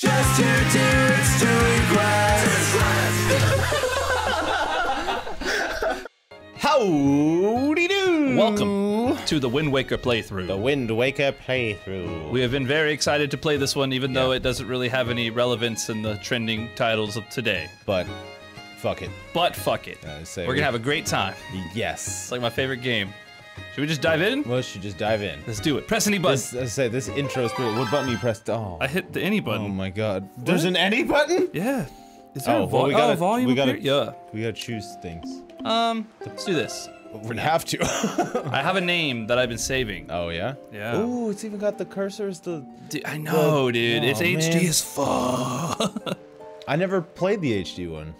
Just two dudes doing quests. Howdy do! Welcome to the Wind Waker playthrough. The Wind Waker playthrough. We have been very excited to play this one, even though it doesn't really have any relevance in the trending titles of today. But fuck it. But fuck it. So we're gonna have a great time. Yes. It's like my favorite game. Should we just dive in? Well, should just dive in. Let's do it. Press any button. This intro is pretty. What button you pressed? Oh. I hit the any button. Oh my god. What? There's an any button? Yeah. Is there a volume? We gotta choose things. Let's do this. We're gonna have to. I have a name that I've been saving. Oh yeah? Yeah. Ooh, it's even got the cursors. Dude, I know, dude. Oh, it's man. HD as fuck. I never played the HD one.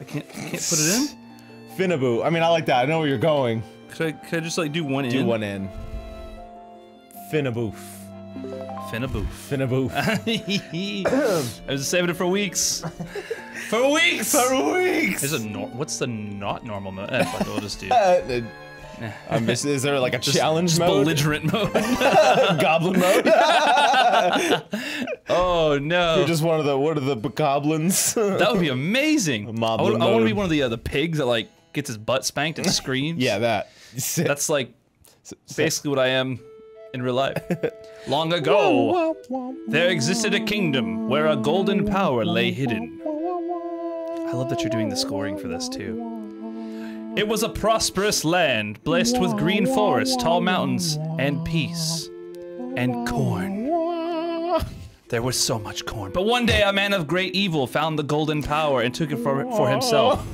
I can't put it in? Finaboof. I mean, I like that. I know where you're going. Could I just like do one in? Do one in. Finaboof. Finaboof. Finaboof. I was saving it for weeks. For weeks. For weeks. There's a what's the not normal mode? Fuck, we'll just do. Is there like a challenge mode? Belligerent mode. Goblin mode. Oh no! You're just one of the goblins. That would be amazing. I want to be one of the pigs that like gets his butt spanked and screams. Yeah, that's like basically what I am in real life. Long ago, there existed a kingdom where a golden power lay hidden. I love that you're doing the scoring for this too. It was a prosperous land blessed with green forests, tall mountains, and peace, and corn. There was so much corn. But one day a man of great evil found the golden power and took it for himself,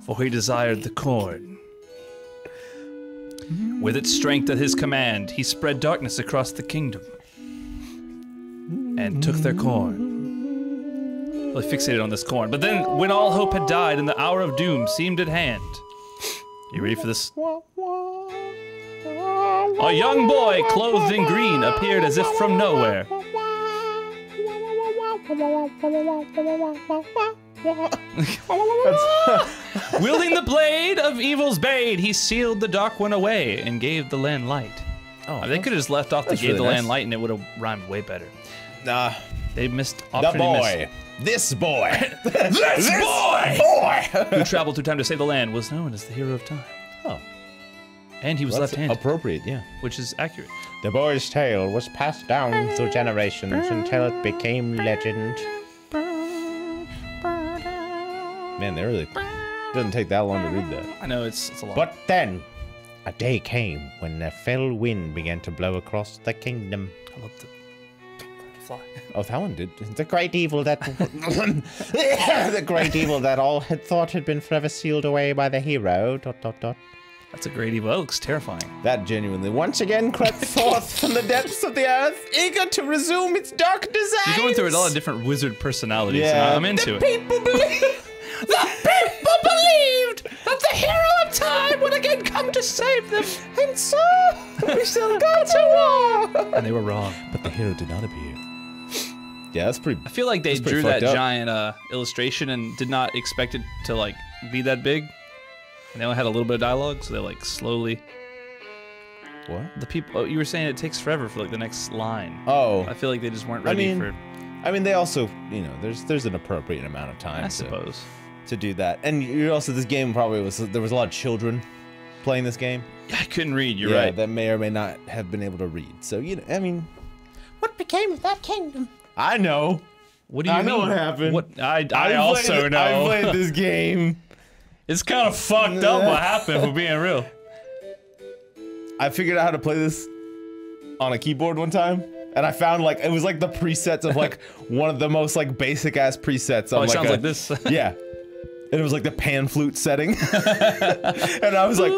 for he desired the corn. With its strength at his command, he spread darkness across the kingdom and took their corn. Really fixated on this corn. But then, when all hope had died and the hour of doom seemed at hand, you ready for this? A young boy clothed in green appeared as if from nowhere. Wielding the blade of evil's bane, he sealed the dark one away and gave the land light. Oh, they could have just left off the gave the land light and it would have rhymed way better. Nah, they missed opportunity. The boy. This boy. this boy who traveled through time to save the land was known as the hero of time. Oh. And he was left-handed. Appropriate, yeah. Which is accurate. The boy's tale was passed down through generations until it became legend. Man, that really doesn't take that long to read that. I know, it's a lot. But then, a day came when a fell wind began to blow across the kingdom. I love the fly. Oh, that one did. The great evil that all had thought had been forever sealed away by the hero. ... That's a great evil. That looks terrifying. That genuinely once again crept forth from the depths of the earth, eager to resume its dark designs. You're going through a lot of different wizard personalities, and I'm into it. The people believed that the hero of time would again come to save them, and so we shall go to war. And they were wrong, but the hero did not appear. Yeah, that's pretty. I feel like they drew that giant illustration and did not expect it to like be that big. And they only had a little bit of dialogue, so they like slowly. What? The people. Oh, you were saying it takes forever for like the next line. Oh. I feel like they just weren't ready for. I mean, they also, you know, there's an appropriate amount of time. I suppose. To do that, and you also this game probably was there was a lot of children playing this game. I couldn't read. You're right. That may or may not have been able to read. So you know, I mean, what became of that kingdom? I know. What do you mean? I know what happened. What, I also know. I played this game. It's kind of fucked up what happened, for being real. I figured out how to play this on a keyboard one time, and I found like, it was like the presets of like, one of the most like basic ass presets. Oh, it sounds like this. Yeah. And it was like the pan flute setting. And I was like,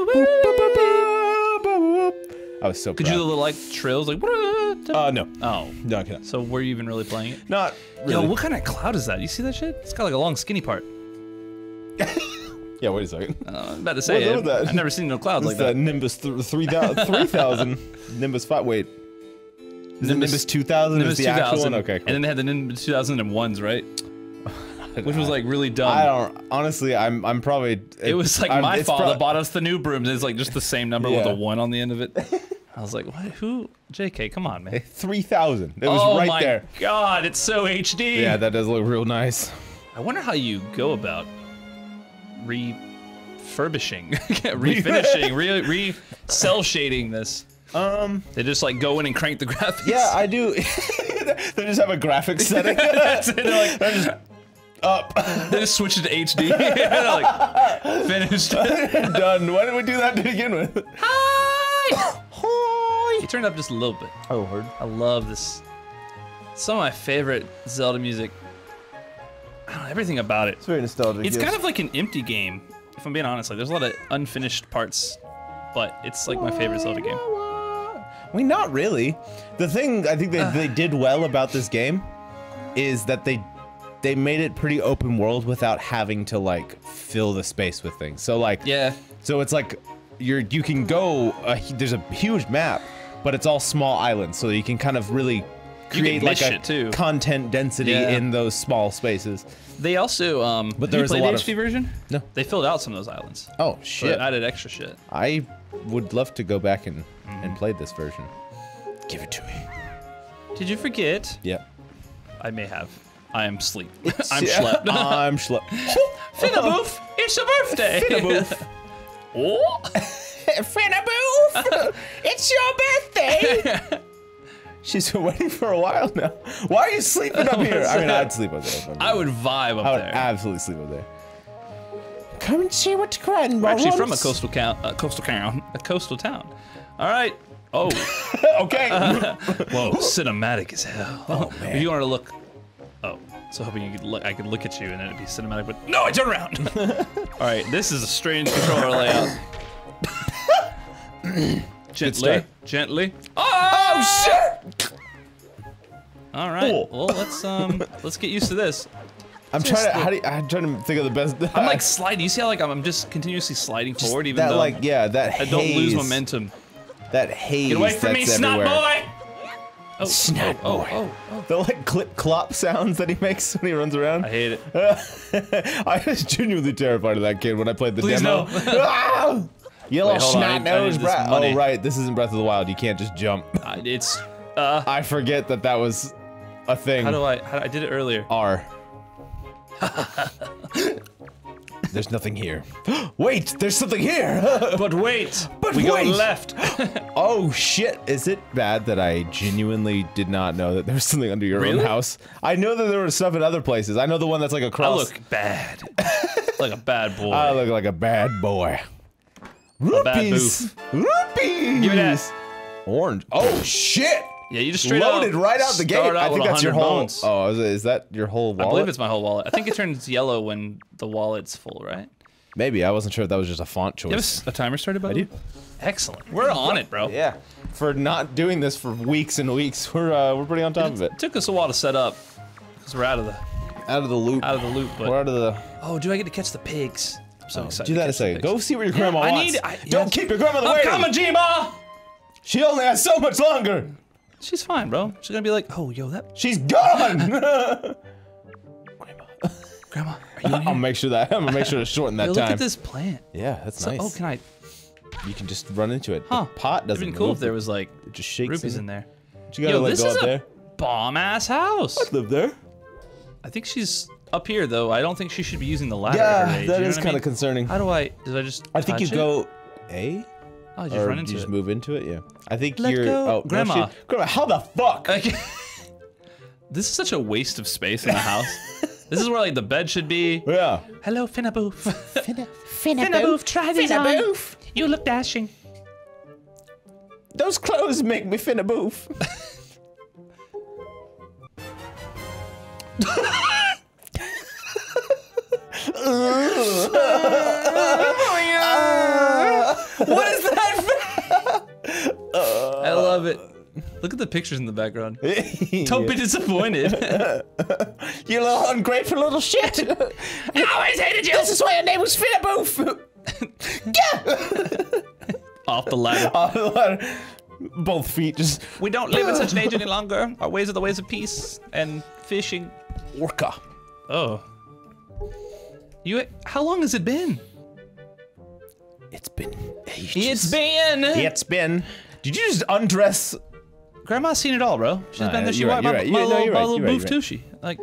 I was so proud. Could you do the little like trills like? No. Oh. No, I cannot. So were you even really playing it? Not really. Yo, what kind of cloud is that? You see that shit? It's got like a long skinny part. Yeah, wait a second. I was about to say, I've never seen no clouds like that. Nimbus 3000, Nimbus 5, wait. Nimbus 2000 is the actual one? Okay, cool. And then they had the Nimbus 2001s, right? Which was like really dumb. I don't, honestly, I'm probably... It was like my father bought us the new brooms, it's like just the same number with a 1 on the end of it. I was like, what? Who? JK, come on, man. 3,000. It was right there. Oh my god, it's so HD. Yeah, that does look real nice. I wonder how you go about refurbishing, refinishing, cell shading this. They just like go in and crank the graphics. Yeah, I do. They just have a graphics setting. They're like, they're just up. They just switch it to HD. Like, finished. Done. Why did we do that to begin with? Hi. Hi. You turned up just a little bit. Oh, word. I love this. Some of my favorite Zelda music. I don't know, everything about it. It's very nostalgic. It's kind of like an empty game, if I'm being honest. Like, there's a lot of unfinished parts, but it's like my favorite Zelda game. I mean, not really. The thing I think they did well about this game is that they made it pretty open world without having to like fill the space with things. So like, yeah. So it's like you can go. There's a huge map, but it's all small islands, so you can kind of really. Create like a too. Content density in those small spaces. They also, but there was a lot of HD version. No, they filled out some of those islands. Oh shit! I did extra shit. I would love to go back and play this version. Give it to me. Did you forget? Yep. I may have. I am sleep. I'm schlepped. I'm schlepped. Finaboof, it's your birthday. Finaboof. Oh, Finaboof, it's your birthday. She's been waiting for a while now. Why are you sleeping up here? I mean, I'd sleep up there. I would vibe up there. I would absolutely sleep up there. Come and see what's going on. We're actually from a coastal town. A coastal town. All right. Oh. Okay. Whoa. Cinematic as hell. Oh man. If you wanted to look. Oh. So hoping you could look. I could look at you and then it'd be cinematic. But no, I turn around. All right. This is a strange controller layout. Gently, gently. Oh, oh shit! All right. Cool. Well, let's get used to this. I'm trying to think of the best. I'm like sliding. You see how like I'm just continuously sliding forward, even though like I don't lose momentum. That haze. Get away from me, snot boy! Oh, snot boy. Oh. The like clip clop sounds that he makes when he runs around. I hate it. I was genuinely terrified of that kid when I played the demo. Please no. Yellow snot nose breath. Oh right, this isn't Breath of the Wild. You can't just jump. It's. I forget that that was a thing. I did it earlier. R. There's nothing here. Wait, there's something here. But wait. But we go left. Oh shit! Is it bad that I genuinely did not know that there was something under your own house? I know that there was stuff in other places. I know the one that's like across. I look bad. Like a bad boy. I look like a bad boy. Rupees! Rupees! Give me that. Orange. Oh shit! Yeah, you just straight loaded right out the gate. I think that's your whole. Bones. Oh, is that your whole wallet? I believe it's my whole wallet. I think it turns yellow when the wallet's full, right? Maybe. I wasn't sure if that was just a font choice. Yes, a timer started by you. Excellent. We're on it, bro. Yeah. For not doing this for weeks and weeks, we're pretty on top of it. It took us a while to set up because we're out of the loop. Out of the loop. But we're out of the. Oh, do I get to catch the pigs? I'm so excited. Do that a second. Go see what your grandma wants. Don't keep your grandmother waiting. I'm coming, G-Ma! She only has so much longer. She's fine, bro. She's gonna be like, oh, yo, that. She's gone. Grandma, are you in here? I'm gonna make sure to shorten that time. Look at this plant. Yeah, that's nice. Oh, can I? You can just run into it. Huh? The pot doesn't. It'd been cool if there was like rupees in there. You gotta let go up there. This is a bomb-ass house. I'd live there. I think she's. Up here though, I don't think she should be using the ladder. Yeah, that is kind of concerning. How do I? Did I just? I think you go A. Oh, just run into it. You just move into it. Yeah. I think you're. Oh, grandma. Grandma, how the fuck? This is such a waste of space in the house. This is where like the bed should be. Yeah. Hello, Finaboof. Finaboof, try this on. You look dashing. Those clothes make me Finaboof. What is that? I love it. Look at the pictures in the background. Don't be disappointed. You little ungrateful little shit. I always hated you. This is why your name was Finaboof. Off the ladder. Off the ladder. Both feet just. We don't live in such an age any longer. Our ways are the ways of peace and fishing. Orca. Oh. You, how long has it been? It's been ages. It's been Did you just undress? Grandma's seen it all, bro. She's been there. She right, my little boof tushy. Like,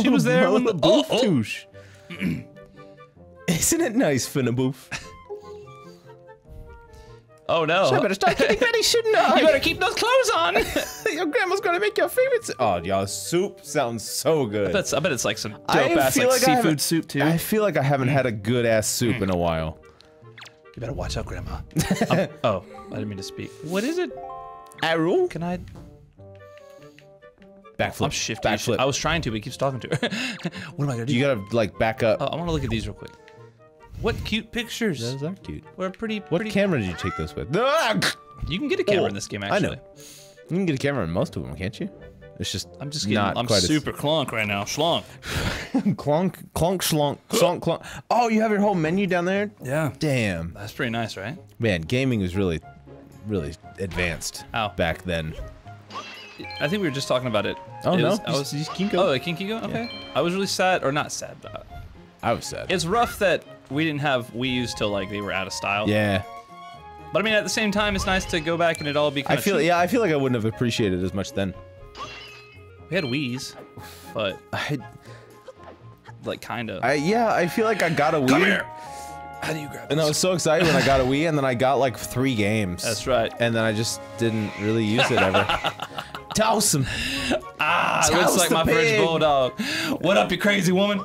she was there when the boof touche. Isn't it nice, Finaboof? Oh no! So I better start getting ready, shouldn't I? You better keep those clothes on. Your grandma's gonna make your favorite soup. Oh, y'all, soup sounds so good. I bet it's like some dope ass like seafood soup too. I feel like I haven't had a good ass soup in a while. You better watch out, Grandma. Oh, I didn't mean to speak. What is it? Aryll? Can I? Backflip. I'm shifting. Backflip. I was trying to, but he keeps talking to her. What am I gonna do? You gotta like back up. I want to look at these real quick. What cute pictures! Those are cute. We're pretty. What camera did you take those with? You can get a camera in this game, actually. I know. You can get a camera in most of them, can't you? It's just. I'm just getting. I'm super clonk right now. Schlonk. Clonk, clonk, schlonk, clonk, clonk. Oh, you have your whole menu down there. Yeah. Damn. That's pretty nice, right? Man, gaming was really, really advanced back then. I think we were just talking about it. Oh no! I was Kinko. Oh, Kinko. Okay. Yeah. I was really sad, or not sad, but I was sad. It's rough that. We didn't have Wii U's till like they were out of style. Yeah. But I mean, at the same time, it's nice to go back and it all be. I feel, I feel like I wouldn't have appreciated it as much then. We had Wii's, but I like kind of. Yeah, I feel like I got a Wii. Come here. How do you grab? And I was so excited when I got a Wii, and then I got like 3 games. That's right. And then I just didn't really use it ever. Toss him. Ah, it looks like my French bulldog. What up, you crazy woman?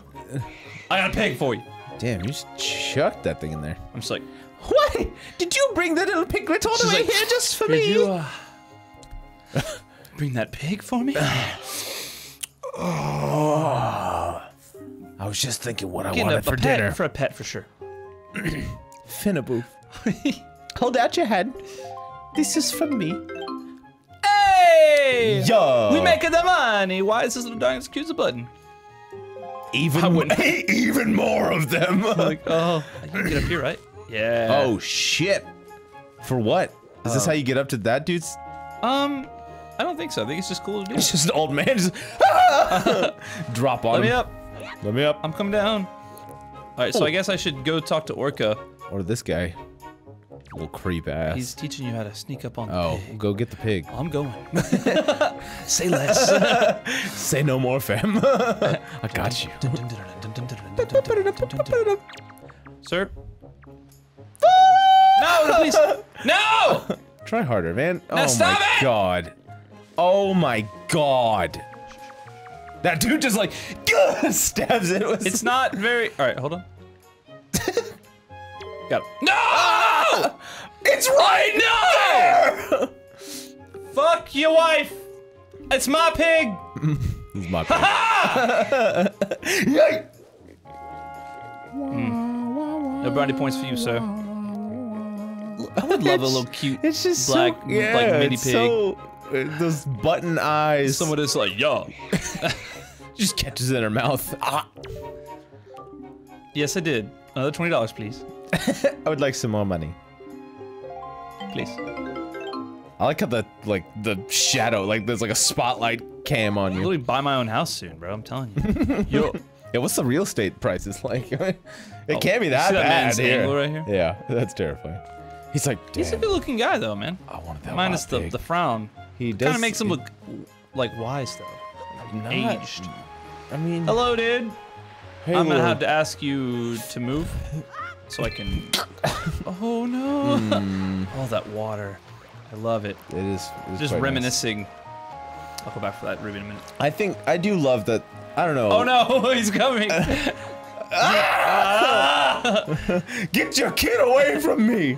I got a pig for you. Damn, you just chucked that thing in there. I'm just like, what? Did you bring that little piglet all the way here just for me? You, bring that pig for me? Oh, I was just thinking what I wanted for dinner. For a pet, for sure. Finaboof. Hold out your hand. This is for me. Hey! Yo! We making the money. Why is this little darn excuse a button? Even more of them. Like, oh, you can get up here, right? Yeah. Oh shit! For what? Is this how you get up to that dude's? I don't think so. I think it's just cool to do. It's just an old man. Just drop on. Let me up. Let me up. I'm coming down. All right, so I guess I should go talk to Orca. Or this guy. Little creep ass. He's teaching you how to sneak up on the pig. Go get the pig. I'm going. Say less. Say no more, fam. I got you. Sir. No, please. No! Try harder, man. Now stop it! God. Oh my god. That dude just like stabs it. It's not very. Alright, hold on. Got it. No! It's right now! Fuck your wife! It's my pig! It's my pig. Ha ha! No brownie points for you, sir. I would love a little cute black mini pig. So, those button eyes. Someone is like, yo. Just catches it in her mouth. Ah. Yes, I did. Another $20, please. I would like some more money. Please. I like how the shadow, like there's like a spotlight cam on you. I'll literally buy my own house soon, bro. I'm telling you. Yo. Yeah, what's the real estate prices like? It can't be that bad here. Right here. Yeah, that's terrifying. He's like, damn. He's a good-looking guy though, man. I wanted that. Minus the frown. He does. Kind of makes him look like wise though. Not aged. I mean. Hello, dude. Hey, I'm gonna have to ask you to move. So I can. Oh no! Oh, that water. I love it. It is. It is just reminiscing. Nice. I'll go back for that ruby in a minute. I think I do love that. I don't know. Oh no! He's coming! Get your kid away from me!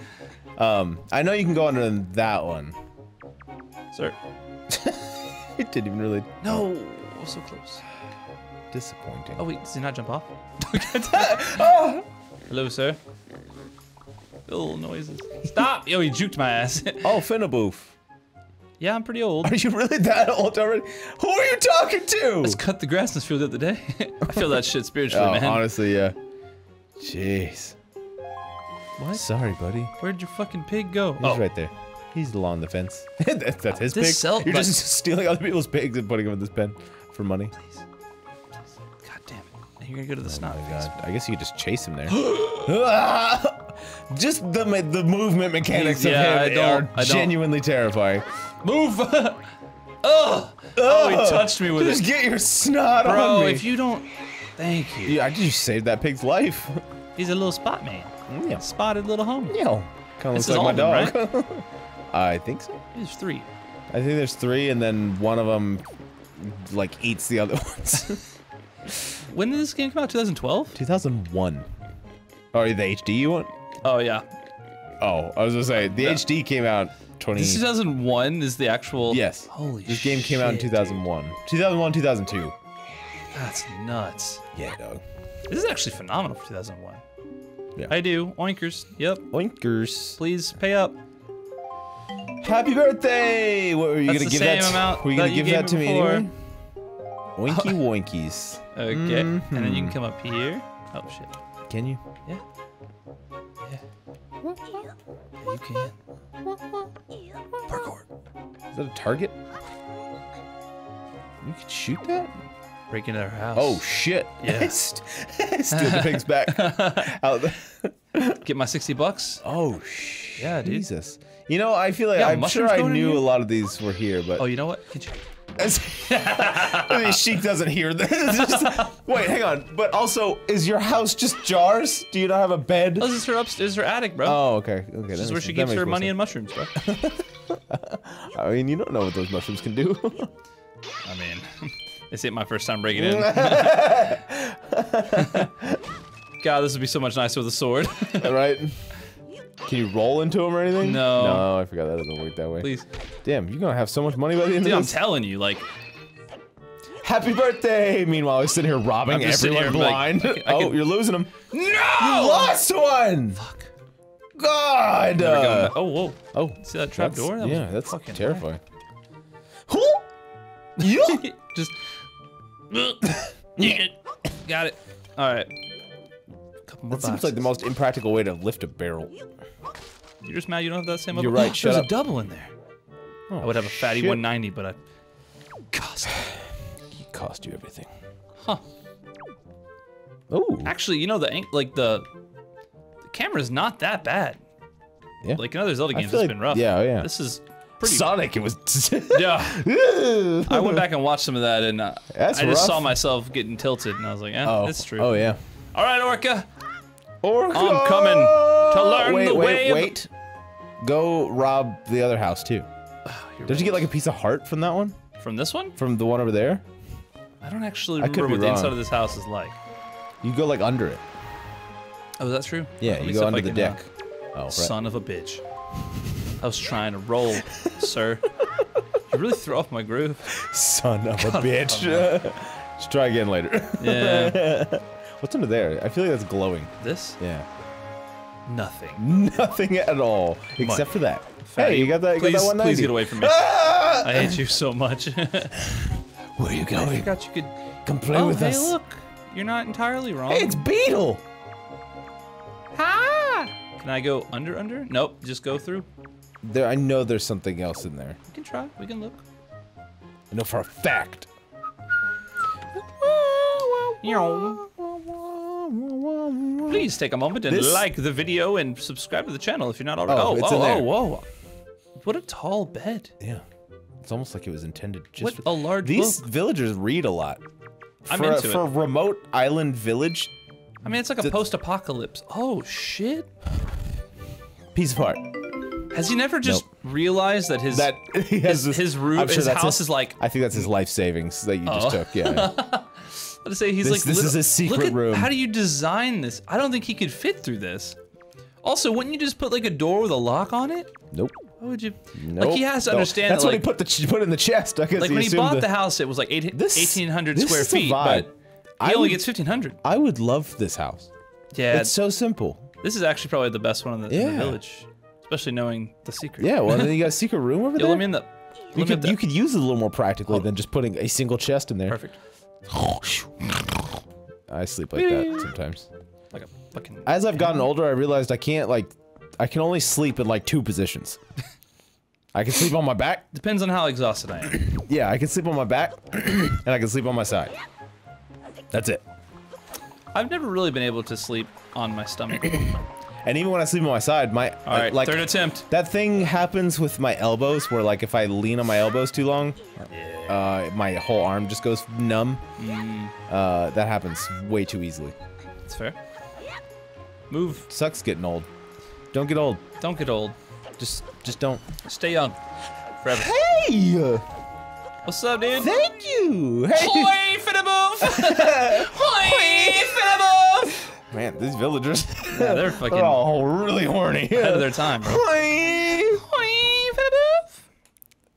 I know you can go under that one. Sir. It didn't even really. No! Oh, so close. Disappointing. Oh wait, does he not jump off? Oh. Hello, sir. Little noises. Stop! Yo, he juked my ass. Oh, Finaboof. Yeah, I'm pretty old. Are you really that old already? Who are you talking to? I just cut the grass in this field the other day. I feel that shit spiritually, man. Honestly, yeah. Jeez. What? Sorry, buddy. Where'd your fucking pig go? He's right there. He's along the fence. That's his pig. You're just stealing other people's pigs and putting them in this pen for money. Please. God damn it. You're gonna go to the snot. I guess you could just chase him there. just the movement mechanics of him are genuinely terrifying. Move! Ugh! Oh, he touched me with Just get your snot on me. Bro, if you don't... Thank you. Yeah, I just saved that pig's life. He's a little spot man. Yeah. Spotted little homie. Yeah. Kind of looks like my dog. Right? I think so. There's three. I think there's three, and then one of them, like, eats the other ones. When did this game come out? 2012? 2001. Oh, the HD one? Oh, yeah. Oh, I was gonna say, the HD came out... 2001 is the actual... Yes. Holy shit. This game came out in 2001. Dude. 2001, 2002. That's nuts. Yeah, dog. This is actually phenomenal for 2001. Yeah. I do. Oinkers. Yep. Oinkers. Please pay up. Happy birthday! What were you going to give that to? Were you going to give that to me anyway? Oinky woinkies. Okay. Mm-hmm. And then you can come up here. Oh, shit. Can you? Yeah. Yeah. You can. Parkour. Is that a target? You could shoot that? Break into our house. Oh shit! Yeah. Steal the pig's back. Out there. Get my $60. Oh shit! Yeah, dude. Jesus. You know, I feel like I'm sure I knew a lot of these were here, but oh, you know what? Could you... I mean, Sheik doesn't hear this. Wait, hang on. But also, is your house just jars? Do you not have a bed? Oh, this is her upstairs. This is her attic, bro. Oh, okay. Okay. This is where she keeps her money and mushrooms, bro. I mean, you don't know what those mushrooms can do. I mean, this ain't my first time breaking in. God, this would be so much nicer with a sword. Right? Can you roll into him or anything? No. No, I forgot that doesn't work that way. Please. Damn, you're gonna have so much money by the end of this. I'm telling you, like... Happy birthday! Meanwhile, I sit here robbing everyone here blind. Like, I can... you're losing them. No! You lost one! Fuck. God! Oh, whoa. Oh. See that trap door? That that's fucking terrifying. Who? You? Just... Got it. Alright. That seems like the most impractical way to lift a barrel. You're just mad you don't have that same... You're right, shut up. There's a double in there. Oh, I would have a fatty 190, but I... He cost you everything. Huh. Oh. Actually, you know, the camera's not that bad. Yeah. Like, in other Zelda games, it's been rough. Yeah, yeah. This is... pretty Sonic, it was. Yeah. I went back and watched some of that, and I just saw myself getting tilted, and I was like, eh, that's true. Oh, yeah. All right, Orca. Orca! I'm coming to learn the way. Go rob the other house, too. Oh, Did you get, like, a piece of heart from that one? From this one? From the one over there? I don't actually remember what the inside of this house is like. You go, like, under it. Oh, that's true? Yeah, you go under the deck. Oh, right. Son of a bitch. I was trying to roll, sir. You really threw off my groove. Son of a bitch. Just try again later. Yeah. What's under there? I feel like that's glowing. This? Yeah. Nothing. Nothing at all. Except for that. Hey, you got that, please, 190. Please get away from me. Ah! I hate you so much. Where are you going? I forgot you could... Come play with us. Hey, look. You're not entirely wrong. Hey, it's Beetle! Ha! Can I go under? Nope, just go through. There, I know there's something else in there. We can try. We can look. I know for a fact. Please take a moment and like the video and subscribe to the channel if you're not already. Oh, whoa. What a tall bed. Yeah. It's almost like it was intended just for a large book. Villagers read a lot. I'm into it. For a remote island village. I mean, it's like a post-apocalypse. Oh, shit. Piece of heart. Has he never just realized that his room, his house is like... I think that's his life savings that you just took, yeah. To say he's this is a secret room. How do you design this? I don't think he could fit through this. Also, wouldn't you just put like a door with a lock on it? Nope. Why would you? Nope. Like he has to understand. That's that, like, what he put in the chest. I guess like when he bought the house, it was like 1,800 square feet, but he only gets 1,500. I would love this house. Yeah, it's so simple. This is actually probably the best one in the village, especially knowing the secret. Yeah, well, then you got a secret room over there. Let me in the. You could use it a little more practically than just putting a single chest in there. Perfect. I sleep like that sometimes. Like a fucking... As I've gotten older, I realized I can't, like... I can only sleep in, like, 2 positions. I can sleep on my back. Depends on how exhausted I am. Yeah, I can sleep on my back, and I can sleep on my side. That's it. I've never really been able to sleep on my stomach. And even when I sleep on my side, my like third attempt. That thing happens with my elbows, where like if I lean on my elbows too long, my whole arm just goes numb. Mm. That happens way too easily. That's fair. Move. Sucks getting old. Don't get old. Don't get old. Just don't. Stay young. Forever. Hey. What's up, dude? Thank you! Hey! Hoi, Finaboof! Hoi, Finaboof! Man, these villagers, yeah, they're fucking all really horny. Ahead of their time, bro. Hoi! Hoi, Finaboof!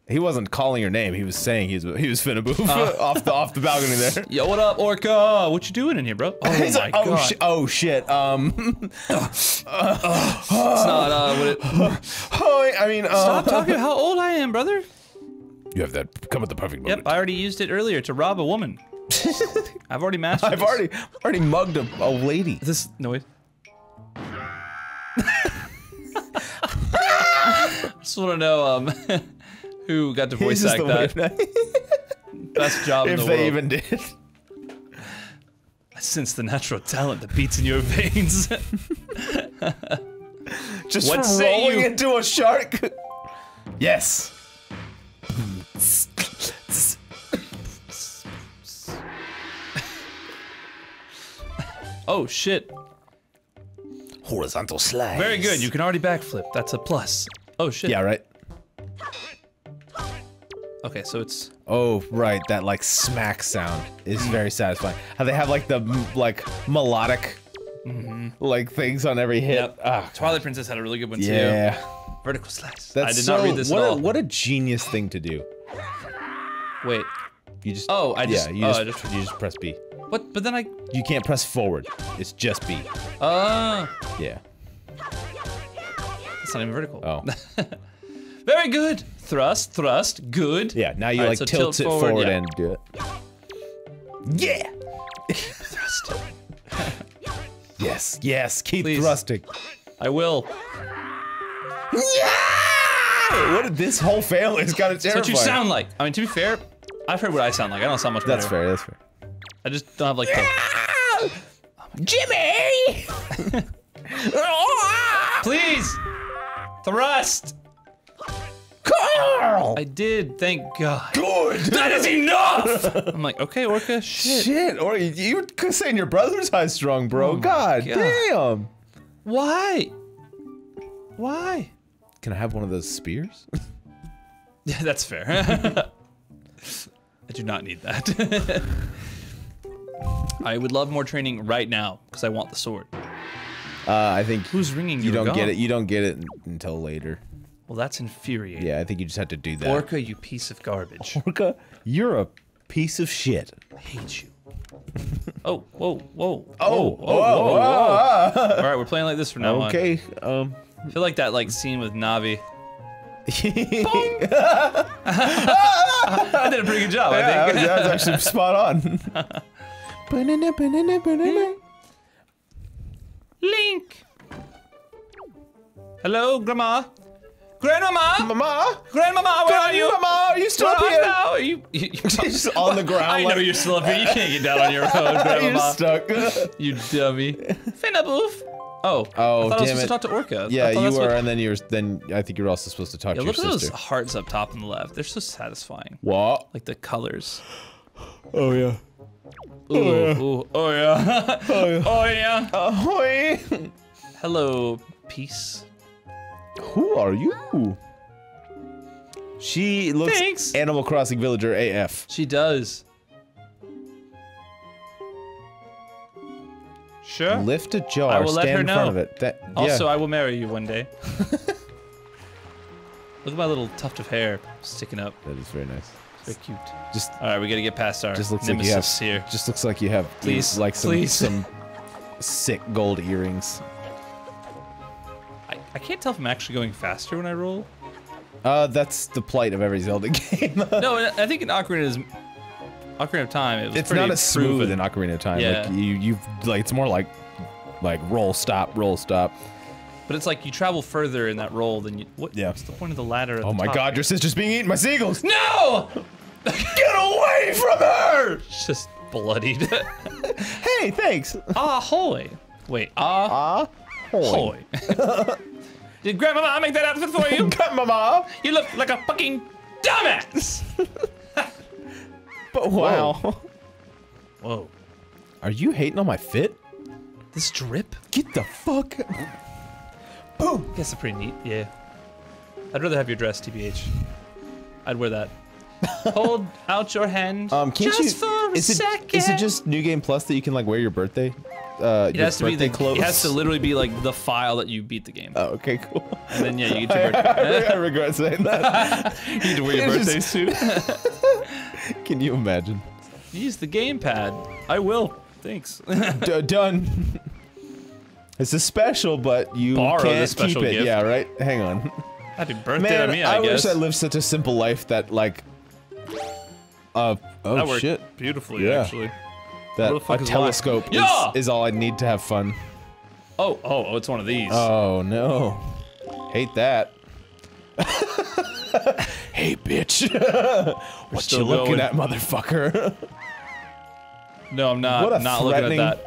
He wasn't calling your name, he was saying he was Finaboof off the balcony there. Yo, what up, Orca? What you doing in here, bro? Oh, he's my like, oh, God. Oh, shit. It's not, what it... Hoi, I mean, Stop talking about how old I am, brother. You have that come at the perfect moment. Yep, I already used it earlier to rob a woman. I've already mastered this. I've already mugged a lady. Is this noise? I just want to know who got to voice act that. Best job in the world. If they even did. I sense the natural talent that beats in your veins. Just rolling into a shark. Yes. Oh shit. Horizontal slice. Very good, you can already backflip. That's a plus. Oh shit. Yeah, right. Okay, so it's... Oh, right, that like smack sound is very satisfying. How they have like the melodic like things on every hit. Yep. Oh, Twilight Princess had a really good one too. Yeah. Vertical slice. That's I did not read this at all. What a genius thing to do. Wait. You just... Oh, I just... Yeah, you just press B. What? But then I... You can't press forward. It's just B. Yeah. It's not even vertical. Oh. Very good! Thrust, thrust, good. Yeah, now you like tilt it forward and do it. Yeah! Thrust. Yes, yes, keep thrusting. I will. Yeah! What did this whole fail is kind of terrifying. That's what you sound like. I mean, to be fair, I've heard what I sound like. I don't sound much better. That's fair, that's fair. I just don't have like the... Oh, Jimmy! Please! Thrust! Carl! I did, thank God. Good! That is enough! I'm like, okay, Orca, shit. Shit, Orca, you were saying your brother's high strung, bro. Oh, God damn! Why? Why? Can I have one of those spears? Yeah, that's fair. I do not need that. I would love more training right now because I want the sword. I think who's ringing you? Don't get it. You don't get it until later. Well, that's infuriating. Yeah, I think you just have to do that. Orca, you piece of garbage. Orca, you're a piece of shit. I hate you. Oh, whoa, whoa. Oh, whoa, whoa, whoa. All right, we're playing like this from now on. Okay. I feel like that like scene with Navi. I did a pretty good job, yeah, I think. That was actually spot on. Banana, banana, banana. Link! Hello, Grandma? Grandmama! Mama? Grandmama, where are you? Grandmama, are you still up here? Now? Are you, just on the ground. I know you're still up here. You can't get down on your own, Grandmama. You're stuck. You dummy. Finaboof! Oh, I thought I was supposed to talk to Orca. Yeah, you were, and then you were. Then I think you were also supposed to talk to your sister. Look at those hearts up top and left. They're so satisfying. What? Like the colors. Oh yeah. Ooh, ooh, oh yeah. Oh yeah. Oh yeah. Oh yeah. Hello, peace. Who are you? She looks Animal Crossing villager AF. She does. Sure. Lift a jar. I will let her know. Stand in front of it. That, also, yeah. I will marry you one day. Look at my little tuft of hair sticking up. That is very nice. It's very cute. Just all right. We gotta get past our nemesis here. Just looks like you have some sick gold earrings. I can't tell if I'm actually going faster when I roll. That's the plight of every Zelda game. No, I think in Ocarina of Time, it's not as smooth in Ocarina of Time. Yeah. Like it's more like roll, stop, roll, stop. But it's like you travel further in that roll than you. What? Yeah. What's the point of the ladder? At the top? God! Your sister's being eaten by seagulls. No! Get away from her! She's just bloodied. Hey, thanks. Ahoy! Wait, Hoy. Did Grandmama make that outfit for you? Grandmama! You look like a fucking dumbass! But wow. Whoa. Are you hating on my fit? This drip? Get the fuck. Boom! That's pretty neat, yeah. I'd rather have your dress, TBH. I'd wear that. Hold out your hand just you, for a second. Is it just New Game Plus that you can like wear your birthday? It has to literally be like the file that you beat the game. Oh, okay, cool. And then yeah, you get your birthday. I regret saying that. You need to wear your birthday suit. Can you imagine? Use the gamepad. I will. Thanks. Done. It's a special, but you can't keep it. Gift. Yeah, right. Hang on. Happy birthday to me, I guess. I wish I lived such a simple life that like. Oh, that worked shit! Beautifully, yeah. Actually. That a telescope is all I need to have fun. Oh, it's one of these. Oh no, hate that. Hey, bitch! What you looking at, motherfucker? No, I'm not. Not looking at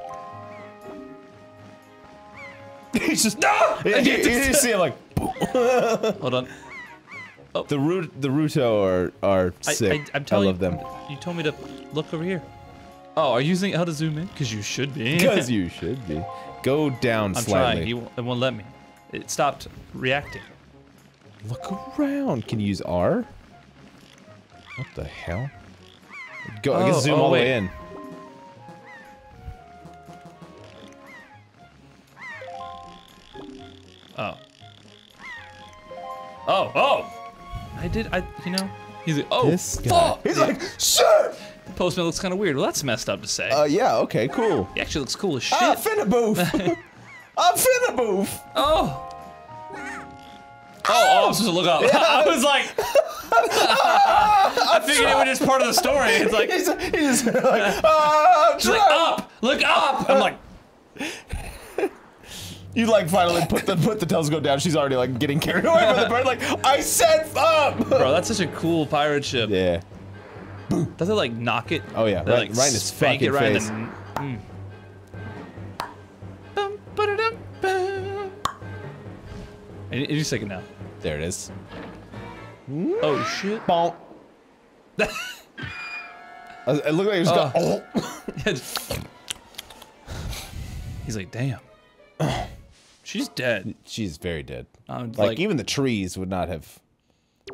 that. He's just no. You see him like. Hold on. Oh. The Ruto are sick. I love them. You told me to look over here. Oh, are you using L to zoom in? Because you should be. Because you should be. Go down slightly. I'm trying. It won't let me. It stopped reacting. Look around. Can you use R? What the hell? Go. I can zoom all the way in. Oh. Oh. You know, he's like, oh, fuck! He's like, shit! The postman looks kind of weird. Well, that's messed up to say. Yeah, okay, cool. He actually looks cool as shit. I'm Finaboof! I'm Finaboof! Oh! Oh, I'm supposed to look up. Yeah. I was like... I figured it was just part of the story. It's like... he's like, I'm drunk! Like, up! Look up! I'm like... You like finally put the telescope down. She's already like getting carried away by the bird. Like I said, up, bro. That's such a cool pirate ship. Yeah. Boom. Does it like knock it? Oh yeah. Right, like, right in his fucking it right face. And you second now. There it is. Oh shit. Bonk. It looked like it was gone. Oh. He's like, damn. She's dead. She's very dead. Like even the trees would not have.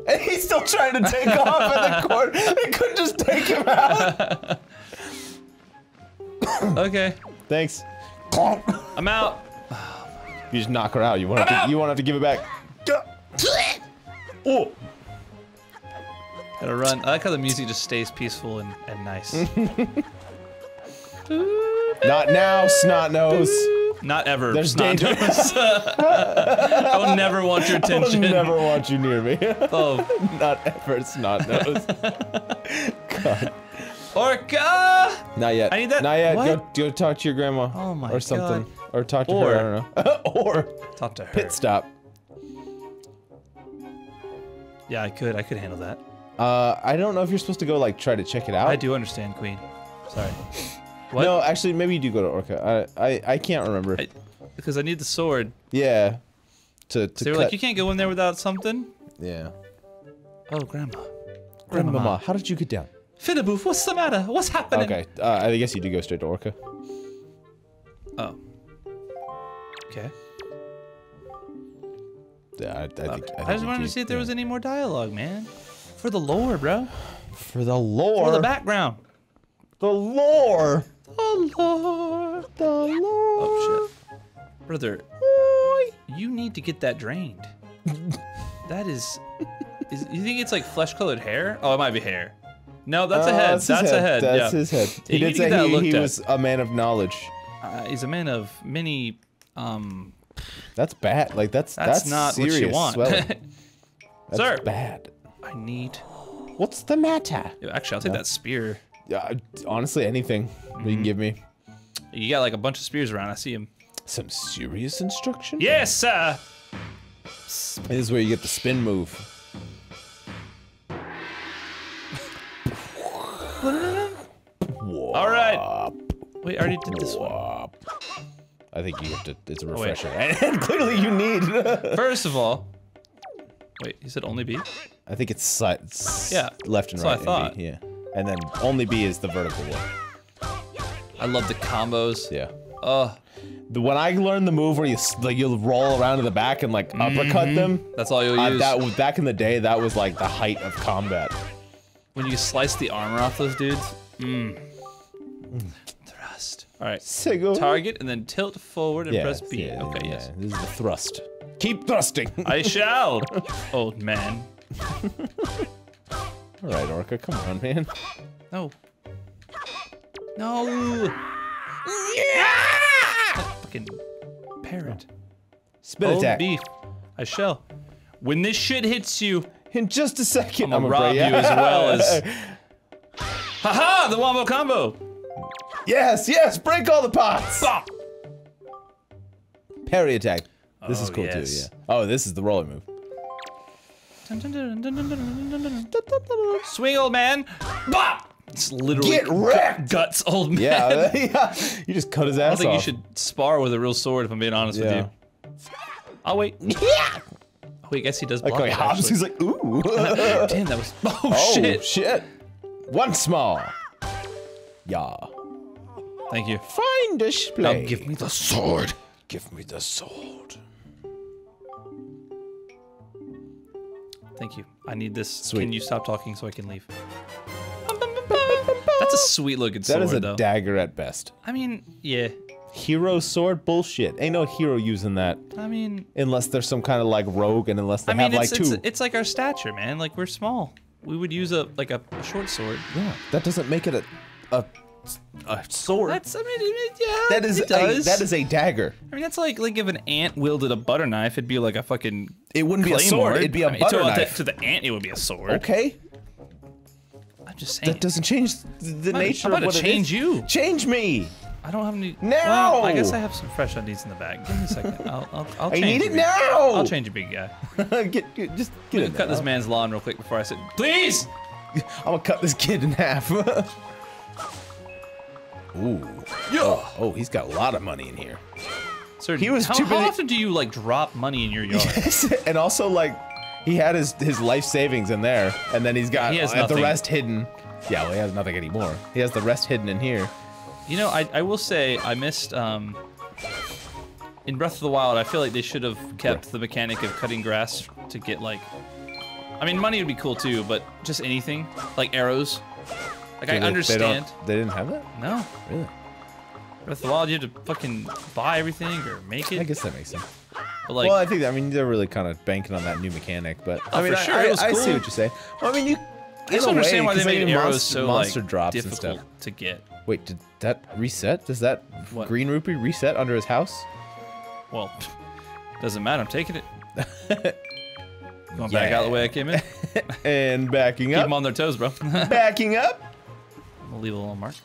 And he's still trying to take off in the corner. They couldn't just take him out. Okay. Thanks. I'm out. You just knock her out. You won't have to give it back. Oh. Gotta run. I like how the music just stays peaceful and nice. Not now, snot nose. Not ever. There's dangerous. I will never want your attention. I will never want you near me. Oh, not ever. It's not nose. God. Orca. Not yet. I need that. Not yet. Go talk to your grandma. Oh my god. Or something. God. Or talk to her. I don't know. Or talk to her. Pit stop. Yeah, I could handle that. I don't know if you're supposed to go like try to check it out. I do understand, Queen. Sorry. What? No, actually, maybe you do go to Orca. I can't remember. Because I need the sword. Yeah. So they were like, you can't go in there without something? Yeah. Oh, Grandma. Grandmama, how did you get down? Finaboof, what's the matter? What's happening? Okay, I guess you do go straight to Orca. Oh. Okay. Yeah, I just wanted to see if there was any more dialogue, man. For the lore, bro. For the lore? For the background. The lore! The lore! The lore! Oh shit. Brother, you need to get that drained. That is you think it's like flesh-colored hair? Oh, it might be hair. No, that's a head. That's a head. That's his head. He did say he was a man of knowledge. He's a man of many, That's bad. Like, that's not serious what you want. That's Sir. Bad. I need... What's the matter? Actually, I'll take that spear. Yeah, honestly, anything you can give me. You got like a bunch of spears around. I see him. Some serious instruction? Yes, sir. This is where you get the spin move. All right. Wait, I already did this one. I think you have to, it's a refresher. And clearly you need. First of all, wait, you said only B? I think it's yeah, left and right. That's what I thought. Yeah. And then only B is the vertical one. I love the combos. Yeah. When I learned the move where you like you'll roll around to the back and like uppercut them. That's all you'll use. That was back in the day. That was like the height of combat. When you slice the armor off those dudes. Thrust. All right. Single. Target and then tilt forward and press B. Yeah, okay. Yeah, yes. This is the thrust. Keep thrusting. I shall. Old man. All right, Orca. Come on, man. No. No. Yeah! Fucking parrot. Spin attack. Beef. I shall. When this shit hits you, in just a second, I'm gonna rob you as well as. Haha! The wombo combo. Yes, yes. Break all the pots. Bop. Parry attack. This is cool too. Yeah. Oh, this is the roller move. Swing, old man. Bop. It's literally get wrecked. Guts, old man. Yeah, yeah, you just cut his ass off. I don't think you should spar with a real sword, if I'm being honest with you. I'll wait. Yeah. Oh, I guess he does block it, actually. He's like, ooh. Damn, that was, oh shit. Oh shit. Once more. Yeah. Thank you. Find a display. Now give me the sword. Give me the sword. Thank you. I need this. Sweet. Can you stop talking so I can leave? That's a sweet looking sword, though. That is a dagger at best. I mean, yeah. Hero sword? Bullshit. Ain't no hero using that. I mean... Unless there's some kind of, like, rogue, and unless they have, like, two. It's like our stature, man. Like, we're small. We would use, a short sword. Yeah. That doesn't make it a sword. That's, I mean, yeah, that is a dagger. I mean, that's like if an ant wielded a butter knife, it'd be like a fucking... It wouldn't be a sword. It'd be a butter knife. To the ant, it would be a sword. Okay. I'm just saying. That doesn't change the nature of what it is. Change you. Change me. I don't have any. No. Well, I guess I have some fresh undies in the bag. Give me a second. I'll change. I need it now. I'll change a big guy. Just get in there. Cut this man's lawn real quick before I sit. Please. I'm gonna cut this kid in half. Ooh. Yeah. Oh, he's got a lot of money in here. Sir, how often do you like drop money in your yard? Yes, and also like. He had his life savings in there, and then he's got the rest hidden. Yeah, well, he has nothing anymore. He has the rest hidden in here. You know, I will say I missed in Breath of the Wild. I feel like they should have kept the mechanic of cutting grass to get like, I mean, money would be cool too, but just anything like arrows. Like I understand. They didn't have that? No. Really? Breath of the Wild, you have to fucking buy everything or make it. I guess that makes sense. Like, well, I think, I mean, they're really kind of banking on that new mechanic, but I mean, sure, I see what you're saying. Well, I mean, I just understand why they made arrows so like difficult to get. Wait, did that reset? Does that green rupee reset under his house? Well, doesn't matter. I'm taking it. Going back out the way I came in. And backing up. Keep them on their toes, bro. Backing up. We'll leave a little mark.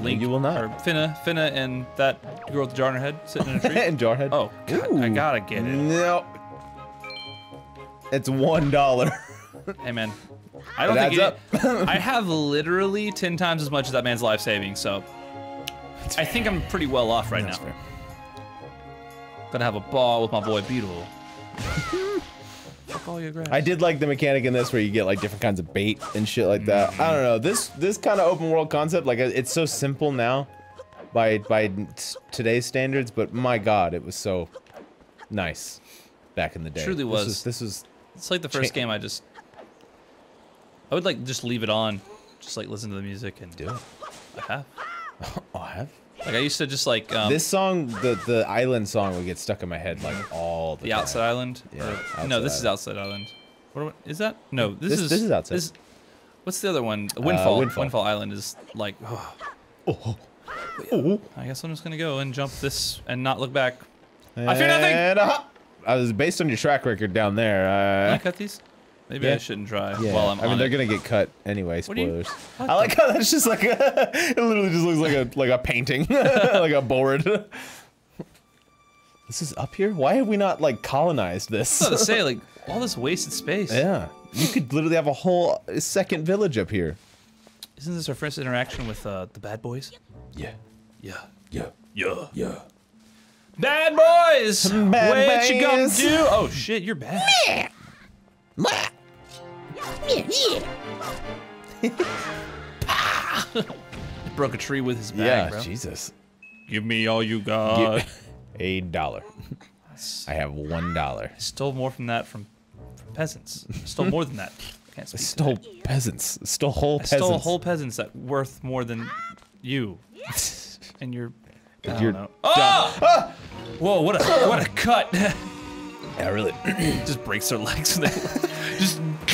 Link, you will not. Or Finna, and that girl with the jar in her head sitting in a tree. And Jarhead. Oh, God, I gotta get it. No, it's $1. Hey, man, I don't think it. I have literally 10 times as much as that man's life savings, so I think I'm pretty well off right now. Fair. Gonna have a ball with my boy Beetle. All your grass. I did like the mechanic in this where you get like different kinds of bait and shit like that. I don't know, this kind of open world concept, like it's so simple now by today's standards, but my God, it was so nice back in the day. It truly was. This was it's like the first game I would like just leave it on, just like listen to the music and do it. I have. Like I used to just like this song, the island song, would get stuck in my head like all the time. Outside Island. Yeah. No, this is Outside Island. What is that? No, this is Outside. What's the other one? Windfall. Windfall Island is like. Oh. I guess I'm just gonna go and jump this and not look back. And I fear nothing. I was based on your track record down there. Can I cut these? Maybe I shouldn't try while I'm on they're gonna get cut anyway, spoilers. I like how that's just like a, it literally just looks like a painting, like a board. This is up here? Why have we not like colonized this? I was about to say, like, all this wasted space. Yeah. You could literally have a whole second village up here. Isn't this our first interaction with the bad boys? Yeah. Yeah. Yeah. Yeah. Yeah. Bad boys! What you gonna do? Oh shit, you're bad. Yeah. Broke a tree with his bag, bro. Jesus. Give me all you got. $1. I have $1. I stole more from that from peasants. I stole more than that. Can't speak. I stole peasants. I stole whole peasants. I stole whole peasants that worth more than you. And you're. I don't know. Oh! Ah! Whoa! What a cut! Yeah, really. Just breaks their legs and they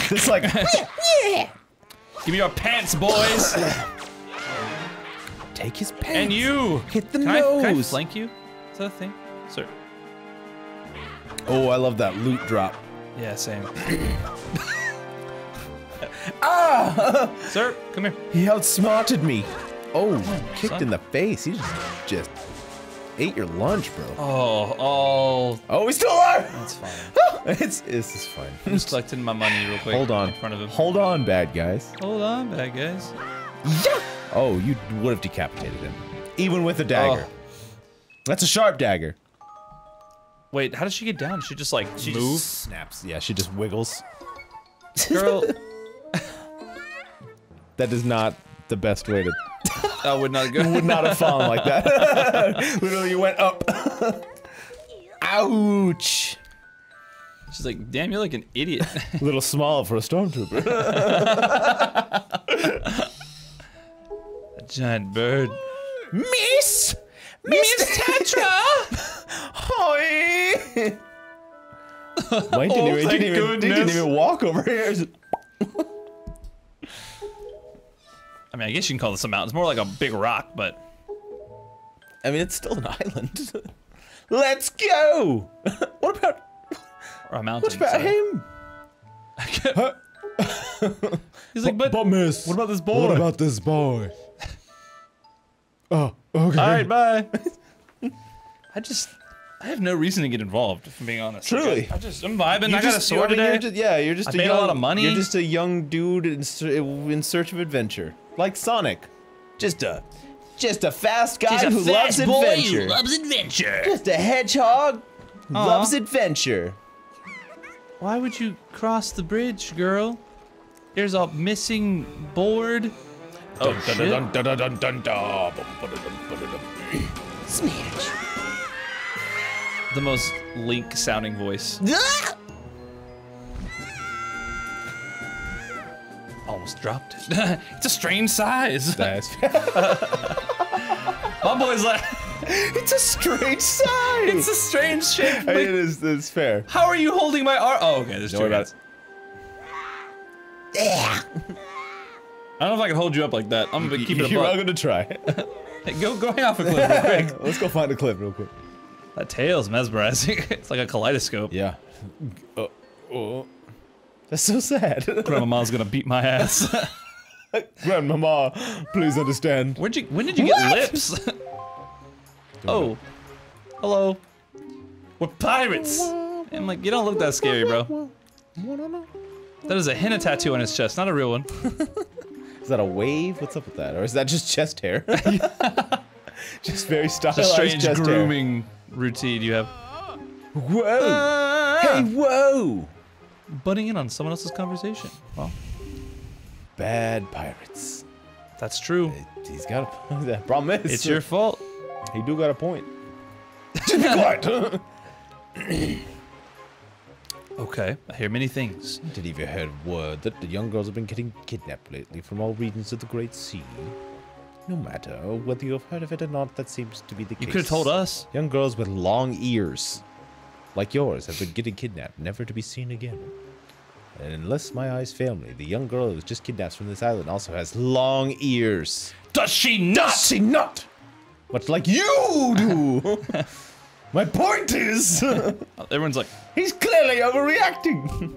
just like. Give me your pants, boys. Take his pants. And you hit the nose. Can I flank you? Is that a thing, sir? Oh, I love that loot drop. Yeah, same. Ah! Sir, come here. He outsmarted me. Oh, kicked in the face. He just ate your lunch, bro. Oh. Oh, he's still alive! That's fine. This is fine. I'm just collecting my money real quick. Hold on. In front of him. Hold on, bad guys. Hold on, bad guys. Yeah! Oh, you would have decapitated him. Even with a dagger. Oh. That's a sharp dagger. Wait, how does she get down? She just like, she moves? Just snaps. Yeah, she just wiggles. Girl. That is not the best way to... I would not go. Would not have fallen like that. Literally, you went up. Ouch! She's like, damn, you're like an idiot. A little small for a stormtrooper. A giant bird. Miss Tetra. Hoi! Mine didn't even walk over here. I mean, I guess you can call this a mountain. It's more like a big rock, but... I mean, it's still an island. Let's go! What about... Or a mountain. What about him? He's like, but miss, what about this boy? What about this boy? Oh, okay. Alright, bye. I have no reason to get involved, if I'm being honest. Truly. Like, I'm vibing, I got a sword today. I made a lot of money. You're just a young dude in search of adventure. Like Sonic, just a fast guy who loves adventure. Who loves adventure. Just a hedgehog who loves adventure. Why would you cross the bridge, girl? There's a missing board. Oh shit! Smash. The most Link-sounding voice. Almost dropped it. It's a strange size. Nice. My boy's like, it's a strange size. It's a strange shape. Like, I mean, it's fair. How are you holding my arm? Oh, okay. There's two guys. Yeah. I don't know if I can hold you up like that. I'm gonna keep it above. You're all gonna try. Hey, go hang off a cliff real quick. Let's go find a cliff real quick. That tail's mesmerizing. It's like a kaleidoscope. Yeah. Oh. That's so sad. Grandmama's gonna beat my ass. Grandmama, please understand. When did you get lips? Oh. Hello. We're pirates! I'm like, you don't look that scary, bro. That is a henna tattoo on his chest, not a real one. Is that a wave? What's up with that? Or is that just chest hair? Just very stylized strange chest grooming hair. Routine you have. Whoa! Hey, whoa! Butting in on someone else's conversation. Well, bad pirates. That's true. He's got a point. That problem is, it's your fault. He do got a point. Okay, I hear many things. Did you ever hear word that the young girls have been getting kidnapped lately from all regions of the Great Sea? No matter whether you've heard of it or not, that seems to be the case. You could have told us. Young girls with long ears. Like yours, have been getting kidnapped, never to be seen again. And unless my eyes fail me, the young girl who was just kidnapped from this island also has long ears. Does she not? Does she not? Much like you do! My point is... Everyone's like, he's clearly overreacting!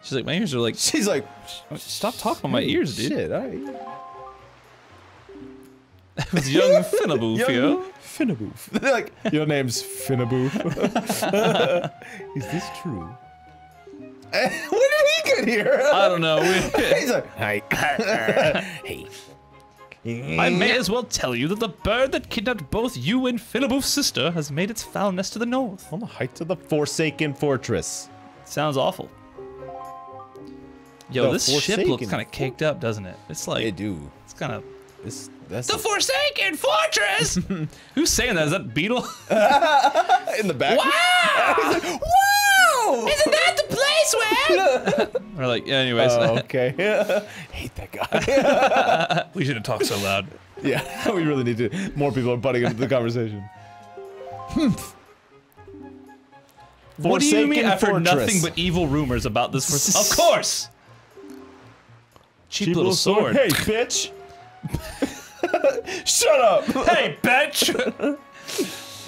She's like, my ears are like... She's like... Stop talking about my ears, dude. Shit, alright. That was young Finaboof, yo. Finaboof. They're like, your name's Finaboof. Is this true? When did he get here? I don't know. He's like, hi. Hey. I may as well tell you that the bird that kidnapped both you and Finaboof's sister has made its foul nest to the north. On the heights of the Forsaken Fortress. Sounds awful. Yo, the ship looks kind of caked up, doesn't it? It's like... It do. It's kind of... That's the Forsaken Fortress! Who's saying that? Is that Beetle? In the back. Wow! Like, wow! Isn't that the place where... We're like, yeah, anyways. Oh, okay. Hate that guy. We shouldn't talk so loud. Yeah, we really need to. More people are butting into the conversation. What do you mean? I've heard nothing but evil rumors about this person. Of course! Cheap little sword. Hey, bitch! Shut up! Hey, bitch!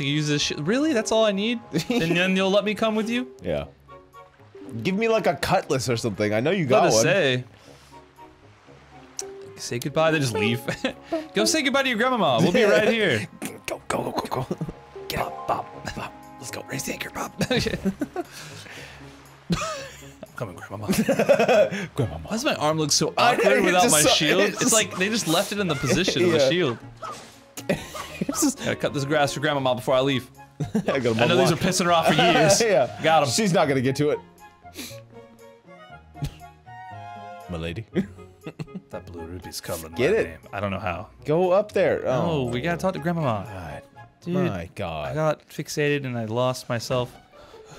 You use this shit. Really? That's all I need? And then you'll let me come with you? Yeah. Give me like a cutlass or something. I know you got one. Say goodbye, then just leave. Go say goodbye to your grandmama. We'll be right here. Go, go, go, go, go. Get up, Bob, Bob. Let's go raise the anchor, Bob. Come on, Grandma. Grandma. Why does my arm look so awkward without my shield? It's like they just left it in the position of the shield. Gotta cut this grass for Grandma before I leave. I know these are pissing her off for years. Yeah. Got him. She's not gonna get to it. My lady. That blue ruby's coming. Get it? Name. I don't know how. Go up there. Oh, we gotta talk to Grandma. God. Dude, my God. I got fixated and I lost myself.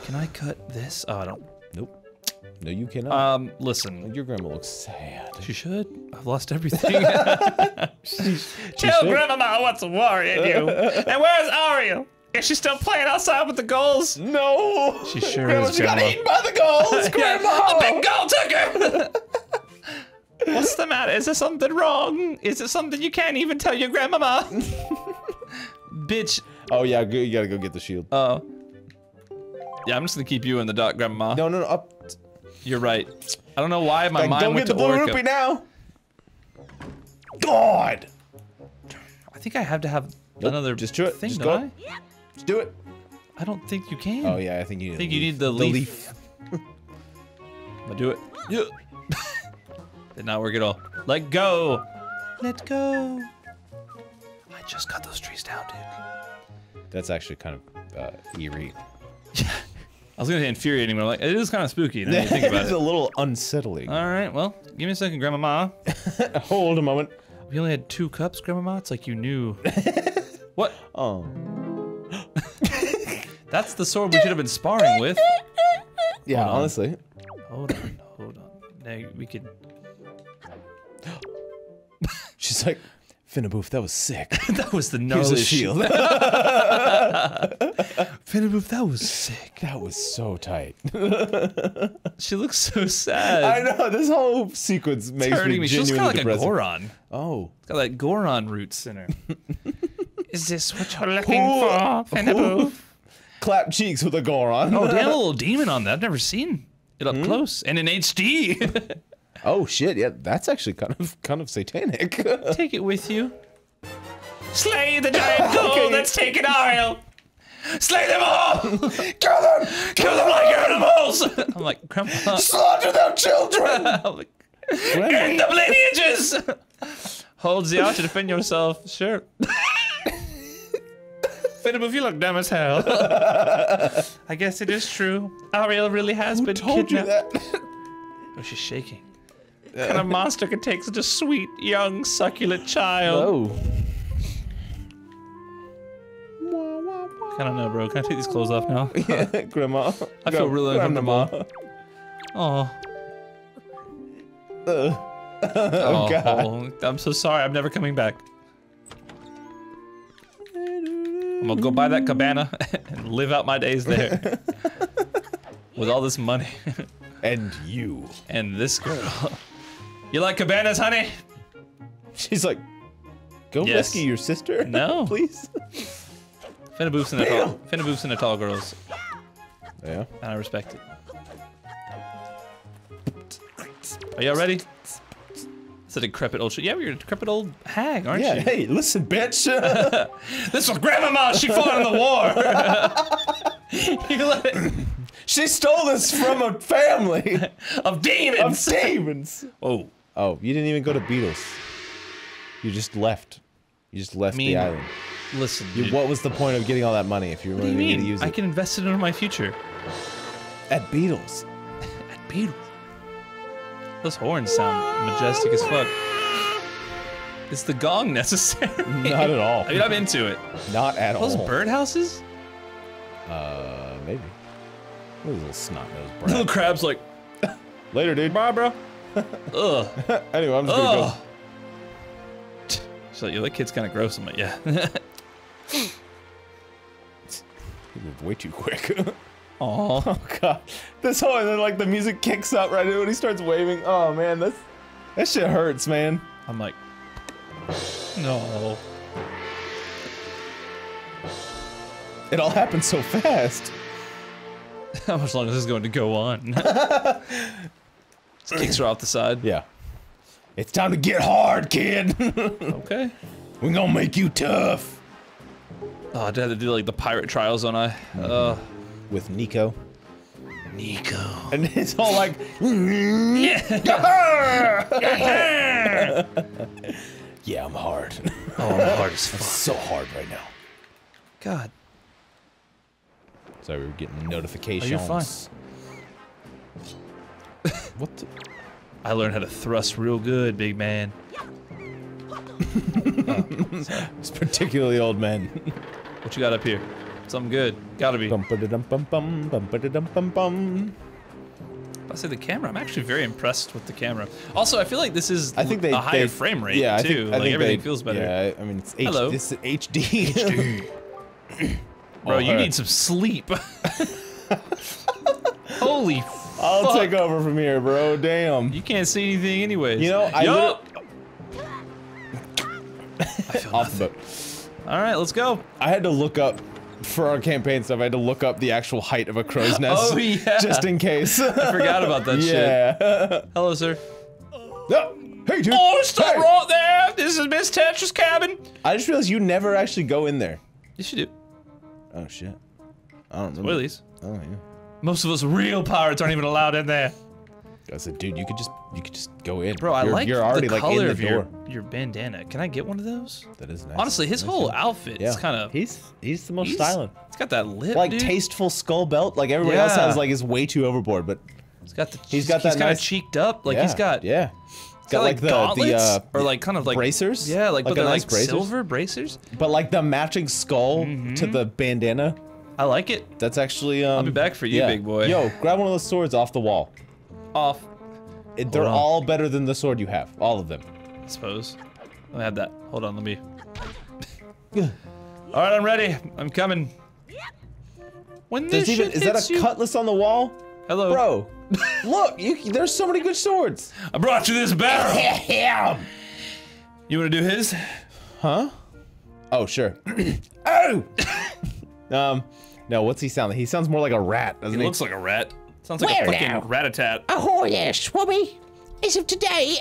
Can I cut this? Oh, I don't. Nope. No, you cannot. Listen. Your grandma looks sad. She should. I've lost everything. Tell Grandma what's a worry in you. And where's Aryll? Is she still playing outside with the gulls? No. She sure is, Grandma. She got eaten by the gulls, Grandma. The big gull took her. What's the matter? Is there something wrong? Is it something you can't even tell your grandmama? Bitch. Oh, yeah. You gotta go get the shield. Oh. Yeah, I'm just gonna keep you in the dock, Grandma. No, no, no. Up. You're right. I don't know why my mind went to Orca. Don't get the blue rupee now! God! I think I have to have another thing, don't I? Just do it. I don't think you can. Oh yeah, I think you need the leaf. I'll do it. Yeah. Did not work at all. Let go! Let go! I just cut those trees down, dude. That's actually kind of eerie. Yeah. I was gonna say infuriating, but I'm like, it is kind of spooky. Now you think about it. It's a little unsettling. All right, well, give me a second, Grandmama. Hold a moment. We only had 2 cups, Grandmama. It's like you knew. What? Oh. That's the sword we should have been sparring with. Yeah, hold honestly. Hold on, hold on. Now we can. She's like, Finaboof, that was sick. That was the gnarly shield. Finaboof, that was sick. That was so tight. She looks so sad. I know, this whole sequence makes me genuinely depressing. She looks kind of like a Goron. Oh. It's got like Goron roots in her. Is this what you're looking for, Finaboof? Clap cheeks with a Goron. Oh, damn, a little demon on that. I've never seen it up close. And in HD. Oh shit, yeah, that's actually kind of satanic. Take it with you. Slay the giant ghoul that's taken Aryll! Slay them all! Kill them! Kill them like animals! I'm like, Grandpa. Slaughter their children! I'm like, end of lineages! Holds the out to defend yourself, sure. Finaboof, you look dumb as hell. I guess it is true. Aryll really has been kidnapped. You that? Oh, she's shaking. Kind of monster could take such a sweet, young, succulent child. Whoa. I don't know, bro. Can I take these clothes off now? Yeah, Grandma. I feel really uncomfortable. Oh. Oh, God. I'm so sorry. I'm never coming back. I'm gonna go buy that cabana and live out my days there. With all this money. And you. And this girl. You like cabanas, honey? She's like, go rescue your sister? No. Please? Finaboof's into tall girls. Yeah? And I respect it. Are y'all ready? It's a decrepit old shit. Yeah, you're a decrepit old hag, aren't you? Yeah, hey, listen, bitch. This was Grandmama. She fought in the war. You let it... She stole this from a family of demons. Oh, you didn't even go to Beatles. You just left. You just left the island. Listen, what was the point of getting all that money if you were going to use it? I can invest it into my future. At Beatles. At Beatles. Those horns sound majestic as fuck. Is the gong necessary? Not at all. I mean, I'm into it. Not at all. Those birdhouses? Maybe. What is a little snot-nosed brat? Little crab's like, later, dude. Bye, bro. Ugh. Anyway, I'm just gonna go. So yeah, that kid's kind of gross. I'm like, yeah. He moved way too quick. Aww. Oh god. This whole, and then like the music kicks up right when he starts waving. Oh man, that's, that shit hurts, man. I'm like, no. It all happened so fast. How much longer is this going to go on? Just kicks her off the side. Yeah. It's time to get hard, kid! Okay. We're gonna make you tough! Oh, I'd have to do like the pirate trials, don't I? With Niko. Niko. And it's all like, yeah, I'm hard. Oh, I'm hard as fuck. I'm so hard right now. God. Sorry, we were getting notifications. Oh, you're fine. What the? I learned how to thrust real good, big man. It's particularly old man. What you got up here? Something good. Gotta be. I say the camera, I'm actually very impressed with the camera. Also, I feel like this is a higher frame rate, yeah, too. I think everything feels better. Yeah, I mean, it's HD. This is HD. HD. Bro, you need some sleep. Holy fuck. I'll take over from here, bro. Damn. You can't see anything anyways. You know, I feel off the boat. All right, let's go. I had to look up, for our campaign stuff, I had to look up the actual height of a crow's nest. Oh, yeah. Just in case. I forgot about that shit. Hello, sir. No. Hey, dude. Oh, stop right there. This is Miss Tetra's cabin. I just realized you never actually go in there. Yes, you do. Oh, shit. I don't remember. Spoilies. Oh, yeah. Most of us real pirates aren't even allowed in there. I said, dude, you could just go in. Bro, you're already the color like in the door. Your bandana. Can I get one of those? That is nice. Honestly, his whole outfit is kind of. He's the most styling. It's got that lip, like dude. Tasteful skull belt. Like everybody else has, like is way too overboard. But he's got the. He's kind of cheeked up. Like he's got. Yeah. Got like the gauntlets or like kind of like bracers. Yeah, like but they're nice like bracers. Silver bracers. But like the matching skull to the bandana. I like it. That's actually, I'll be back for you, big boy. Yo, grab one of those swords off the wall. Off. They're all better than the sword you have. All of them. I suppose. I had that. Hold on, let me... Alright, I'm ready. I'm coming. When this shit hits you... Is that a cutlass on the wall? Hello. Bro, look, there's so many good swords. I brought you this barrel. You wanna do his? Huh? Oh, sure. Oh! No, what's he sound like? He sounds more like a rat, doesn't he? He looks like a rat. Sounds like a fucking rat-a-tat. Ahoy there, Swabby. As of today,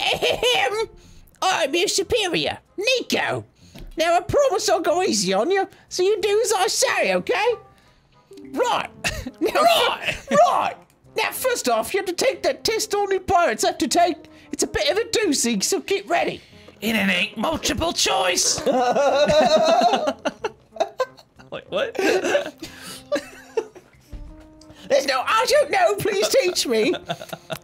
I'm your superior, Niko. Now I promise I'll go easy on you, so you do as I say, okay? Right. Right. Now, first off, you have to take that test all new pirates have to take. It's a bit of a doozy, so get ready. It ain't multiple choice. Like, what? There's no, I don't know, please teach me.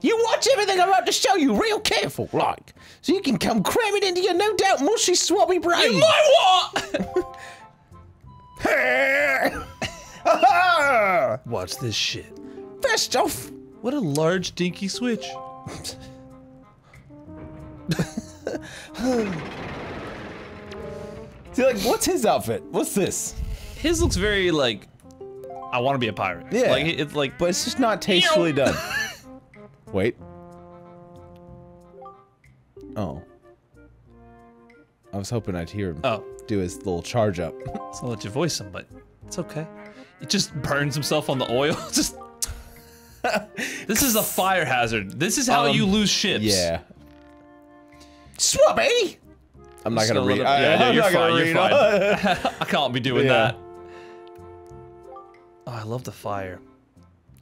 You watch everything I'm about to show you real careful, like, so you can come cram it into your no doubt mushy swabby brain. You might what? Watch this shit. First off. What a large dinky switch. See, like, what's his outfit? What's this? His looks very like, I want to be a pirate. Yeah. Like it's like, but it's just not tastefully done. Wait. Oh. I was hoping I'd hear him do his little charge up. So I'll let you voice him, but it's okay. It just burns himself on the oil. Just. This is a fire hazard. This is how you lose ships. Yeah. Swabby. I'm not gonna read. Yeah, you're fine. You're fine. I can't be doing that. Oh, I love the fire.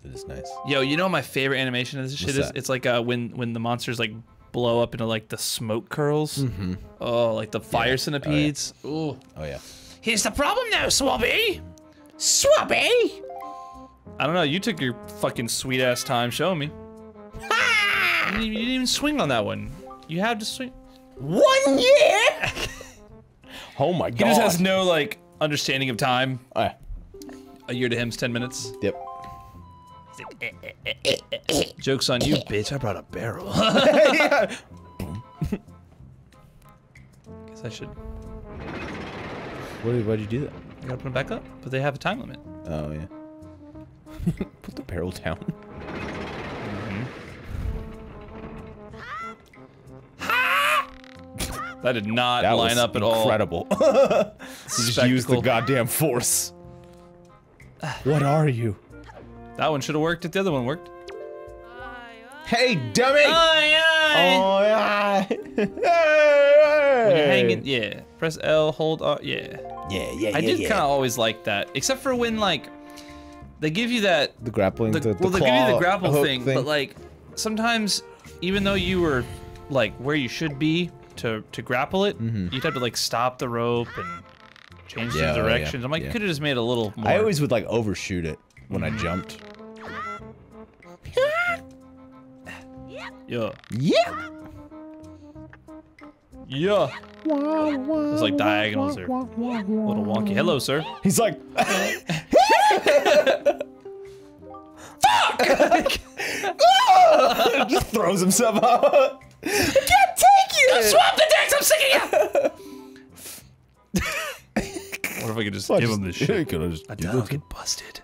It is nice. Yo, you know what my favorite animation of this shit is? It's like when the monsters like blow up into like the smoke curls. Mm-hmm. Oh, like the fire centipedes. Oh, yeah. Ooh. Oh yeah. Here's the problem now, Swabby. Swabby. I don't know. You took your fucking sweet ass time showing me. Ha! You didn't even swing on that one. You had to swing. 1 year. Oh my god. He just has no like understanding of time. Oh, yeah. A year to him's 10 minutes. Yep. Joke's on you, bitch. I brought a barrel. Guess I should. Why'd you do that? I gotta put them back up, but they have a time limit. Oh, yeah. Put the barrel down. Mm-hmm. That did not line up at all. Incredible. You just used the goddamn force. What are you? That one should have worked if the other one worked. Hey, dummy! Oh, yeah! When you're hanging, yeah. Press L, hold R, yeah. I did kind of always like that, except for when, like, they give you that... The grappling, well, they give you the grapple thing, but, like, sometimes, even though you were, like, where you should be to grapple it, mm-hmm. you'd have to, like, stop the rope and change the directions. I'm like, you could have just made a little more... I always would, like, overshoot it when I jumped. Yeah. Yeah. Yeah. It's like diagonals are a little wonky. Hello, sir. He's like. Fuck! Just throws himself out. I can't take you. Swap the decks. I'm sick of you. What if I could just give him this shit? I'll get busted.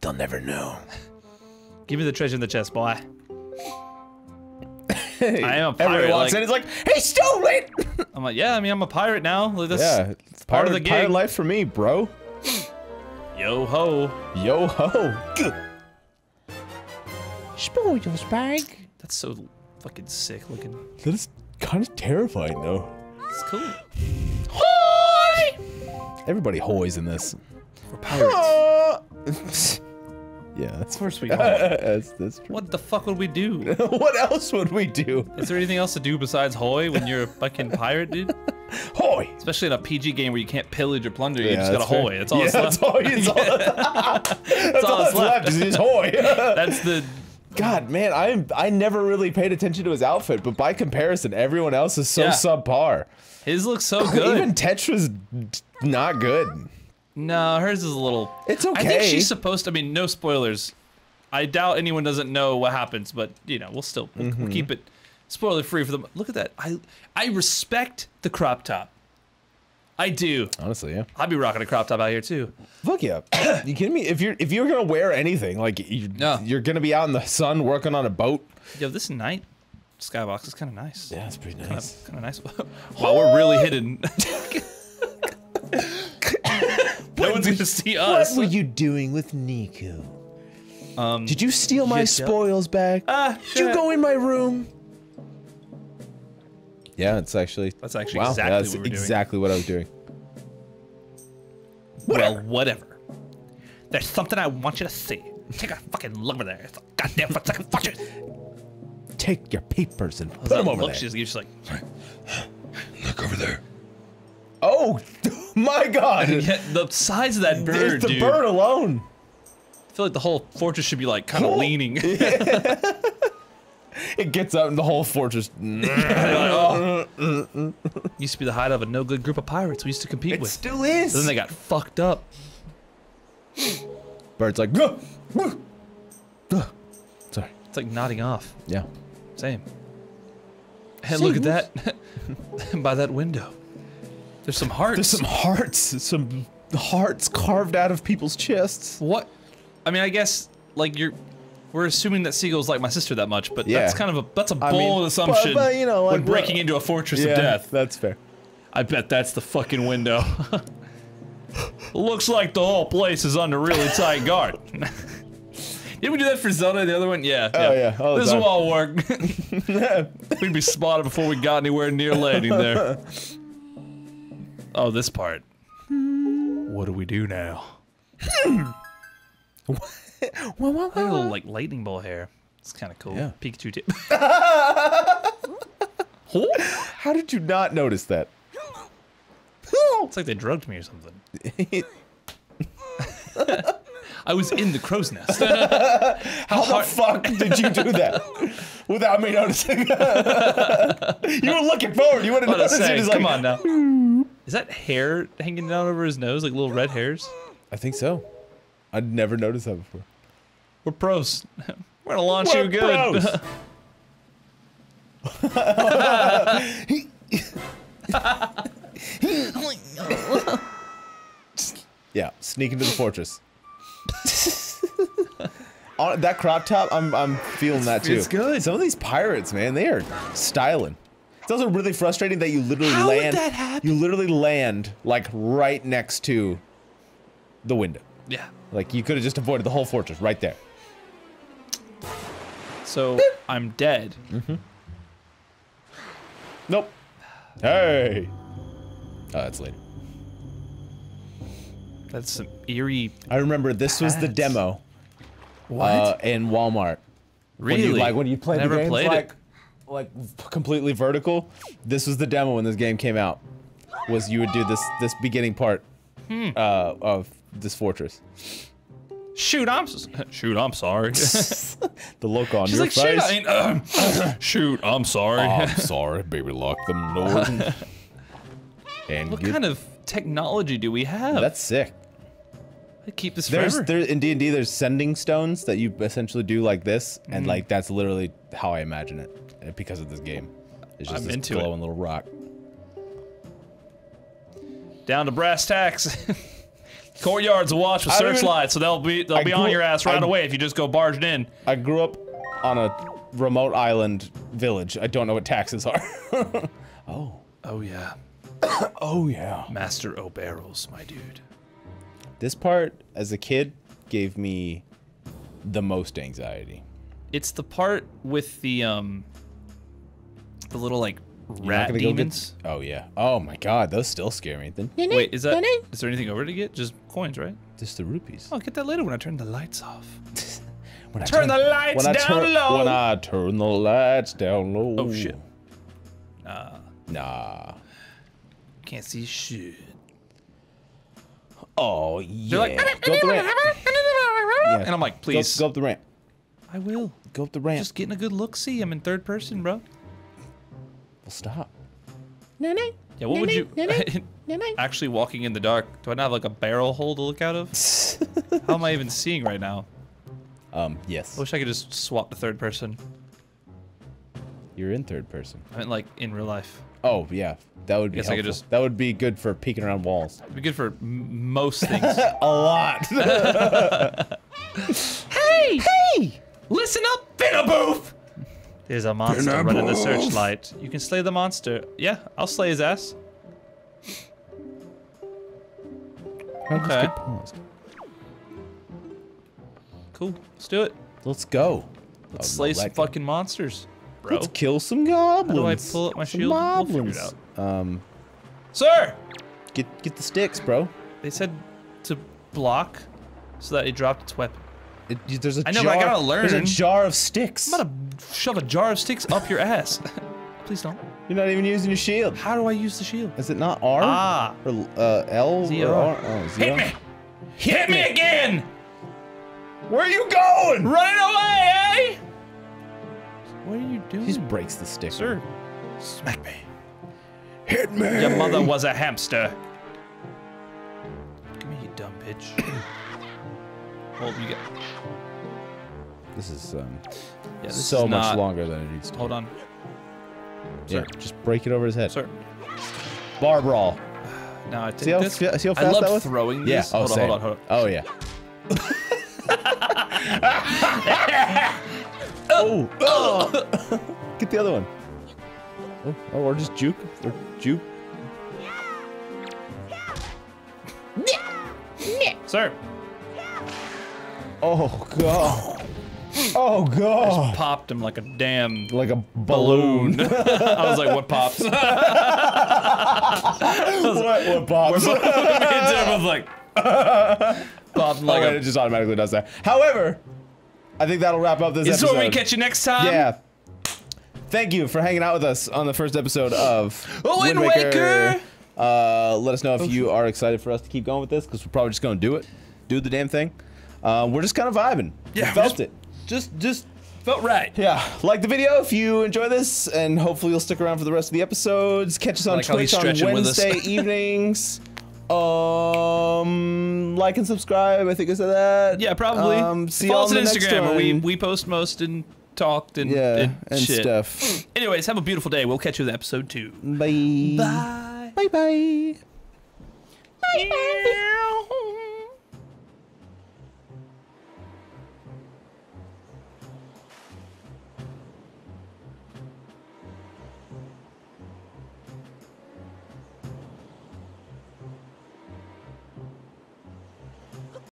They'll never know. Give me the treasure in the chest, boy. I am a pirate. Everyone walks in, he's like, hey, stole it! I'm like, yeah, I mean, I'm a pirate now. Like, that's it's part of the game. Pirate life for me, bro. Yo ho. Yo ho. Spoil your spike. That's so fucking sick looking. That is kind of terrifying, though. It's cool. Hoy! Everybody hoys in this. We're pirates. Yeah, that's where we go. That's true. What the fuck would we do? What else would we do? Is there anything else to do besides hoy when you're a fucking pirate, dude? Hoy! Especially in a PG game where you can't pillage or plunder, you just gotta hoy. That's all that's left. That's all that's left is just hoy. That's the... God, man, I never really paid attention to his outfit, but by comparison, everyone else is so subpar. His looks so good. Even Tetra's not good. No, hers is a little... It's okay. I think she's supposed to... I mean, no spoilers. I doubt anyone doesn't know what happens, but, you know, we'll still... We'll keep it spoiler-free for them. Look at that. I respect the crop top. I do. Honestly, yeah. I'd be rocking a crop top out here, too. Fuck yeah. You kidding me? If you're gonna wear anything, like, you're gonna be out in the sun working on a boat. Yo, this night skybox is kind of nice. Yeah, it's pretty nice. Kind of nice. Wow, we're really hidden. No one's gonna see us. What were you doing with Niko? Did you steal my spoils back? Did you go in my room? Yeah, it's actually. That's actually exactly what I was doing. Whatever. Well, whatever. There's something I want you to see. Take a fucking look over there. It's a goddamn Forsaken Fortress. Take your papers and put them over there. She's just like, look over there. Oh my god! Yeah, the size of that bird, dude. The bird alone. I feel like the whole fortress should be like kind of leaning. Yeah. It gets up and the whole fortress. Used to be the hideout of a no good group of pirates we used to compete with. It still is. But then they got fucked up. Bird's like, sorry. It's like nodding off. Yeah. Same. And look at that. By that window. There's some hearts. There's some hearts. Some hearts carved out of people's chests. What? I mean, I guess like we're assuming that Seagull's like my sister that much, but that's kind of a bold assumption. But, you know, like, when breaking into a fortress of death. That's fair. I bet that's the fucking window. Looks like the whole place is under really tight guard. Didn't we do that for Zelda? The other one? Yeah. Oh yeah. Oh, this will all work. We'd be spotted before we got anywhere near landing there. Oh, this part. What do we do now? What? I have a little, like, lightning bolt hair. It's kind of cool. Yeah. Pikachu tip. How did you not notice that? It's like they drugged me or something. I was in the crow's nest. How the fuck did you do that without me noticing? You were looking forward. You would have noticed. Saying, come on now. Is that hair hanging down over his nose, like little red hairs? I think so. I'd never noticed that before. We're pros. We're gonna launch you good. Yeah, sneak into the fortress. That crop top, I'm feeling that too. It's good. Some of these pirates, man, they are styling. It's also really frustrating that you literally land like right next to the window. Yeah. Like you could have just avoided the whole fortress right there. So I'm dead. Mm-hmm. Nope. Hey. Oh, that's later. That's some eerie. I remember this was the demo. What? In Walmart. Really? When you played the games, like completely vertical. This was the demo when this game came out. Was you would do this beginning part of this fortress. Shoot, I'm sorry. The look on your face. She's like, shoot, I'm sorry. I'm sorry, baby, lock them doors. And what kind of technology do we have? That's sick. I keep this forever. In D&D, there's sending stones that you essentially do like this, and like that's literally how I imagine it because of this game. It's just this glowing little rock. Down to brass tacks. Courtyards will watch with searchlights, so they'll be on your ass right away if you just go barged in. I grew up on a remote island village. I don't know what taxes are. Oh. Oh yeah. Oh yeah. Master O'Barrels, my dude. This part, as a kid, gave me the most anxiety. It's the part with the little like rat demons. Oh yeah. Oh my god, those still scare me. Wait, is there anything over to get? Just coins, right? Just the rupees. Oh, I'll get that later when I turn the lights off. When I turn the lights down low. Oh shit. Nah. Can't see shit. Oh yeah. They're like, go up the ramp. Yeah. And I'm like, please. Go up the ramp. I will. Go up the ramp. Just getting a good look. See, I'm in third person, bro. Well, stop. Yeah, what would you... Actually walking in the dark, do I not have like a barrel hole to look out of? How am I even seeing right now? Yes. I wish I could just swap to third person. You're in third person. I meant like in real life. Oh, yeah. That would be helpful. That would be good for peeking around walls. It would be good for most things. A lot. Hey! Hey! Listen up, Finaboof! There's a monster running the searchlight. You can slay the monster. Yeah, I'll slay his ass. Okay. Cool. Let's do it. Let's go. Let's slay some fucking monsters, bro. Let's kill some goblins. How do I pull up my shield? We'll figure it out. Sir! Get the sticks, bro. They said to block so that it dropped its weapon. There's a jar, but I gotta learn. There's a jar of sticks. I'm about to shove a jar of sticks up your ass. Please don't. You're not even using your shield. How do I use the shield? Is it not R? Ah. Or L? Z-O. Or R? Oh, Z-O. Hit me! Hit me again! Where are you going? Running away, eh? What are you doing? He just breaks the stick. Sir. Smack me. Hit me! Your mother was a hamster. Give me, you dumb bitch. Hold you got. This is yeah, this so is much not... longer than it needs to. Hold on. Yeah, sir. Just break it over his head. Sir. Bar brawl. Now I take this. See how fast I love that was? Throwing these. Yeah. Oh, hold on. Oh yeah. Oh. Oh. Get the other one. Oh, or just juke. Or juke. Sir. Oh god! Oh god! I just popped him like a damn balloon. I was like, what pops? What pops? We're both like popped like it just automatically does that. However, I think that'll wrap up this episode. This is where we catch you next time. Yeah. Thank you for hanging out with us on the first episode of Wind Waker. Let us know if you are excited for us to keep going with this, because we're probably just going to do it. Do the damn thing. We're just kind of vibing. Yeah, we felt it. Just felt right. Yeah. Like the video if you enjoy this, and hopefully you'll stick around for the rest of the episodes. Catch us on Twitch on Wednesday evenings. Like and subscribe. I think I said that. Yeah, probably. See y'all on Instagram. We post most and talked and shit. Stuff. Anyways, have a beautiful day. We'll catch you with episode 2. Bye. Bye. Bye. Bye. Bye. Bye.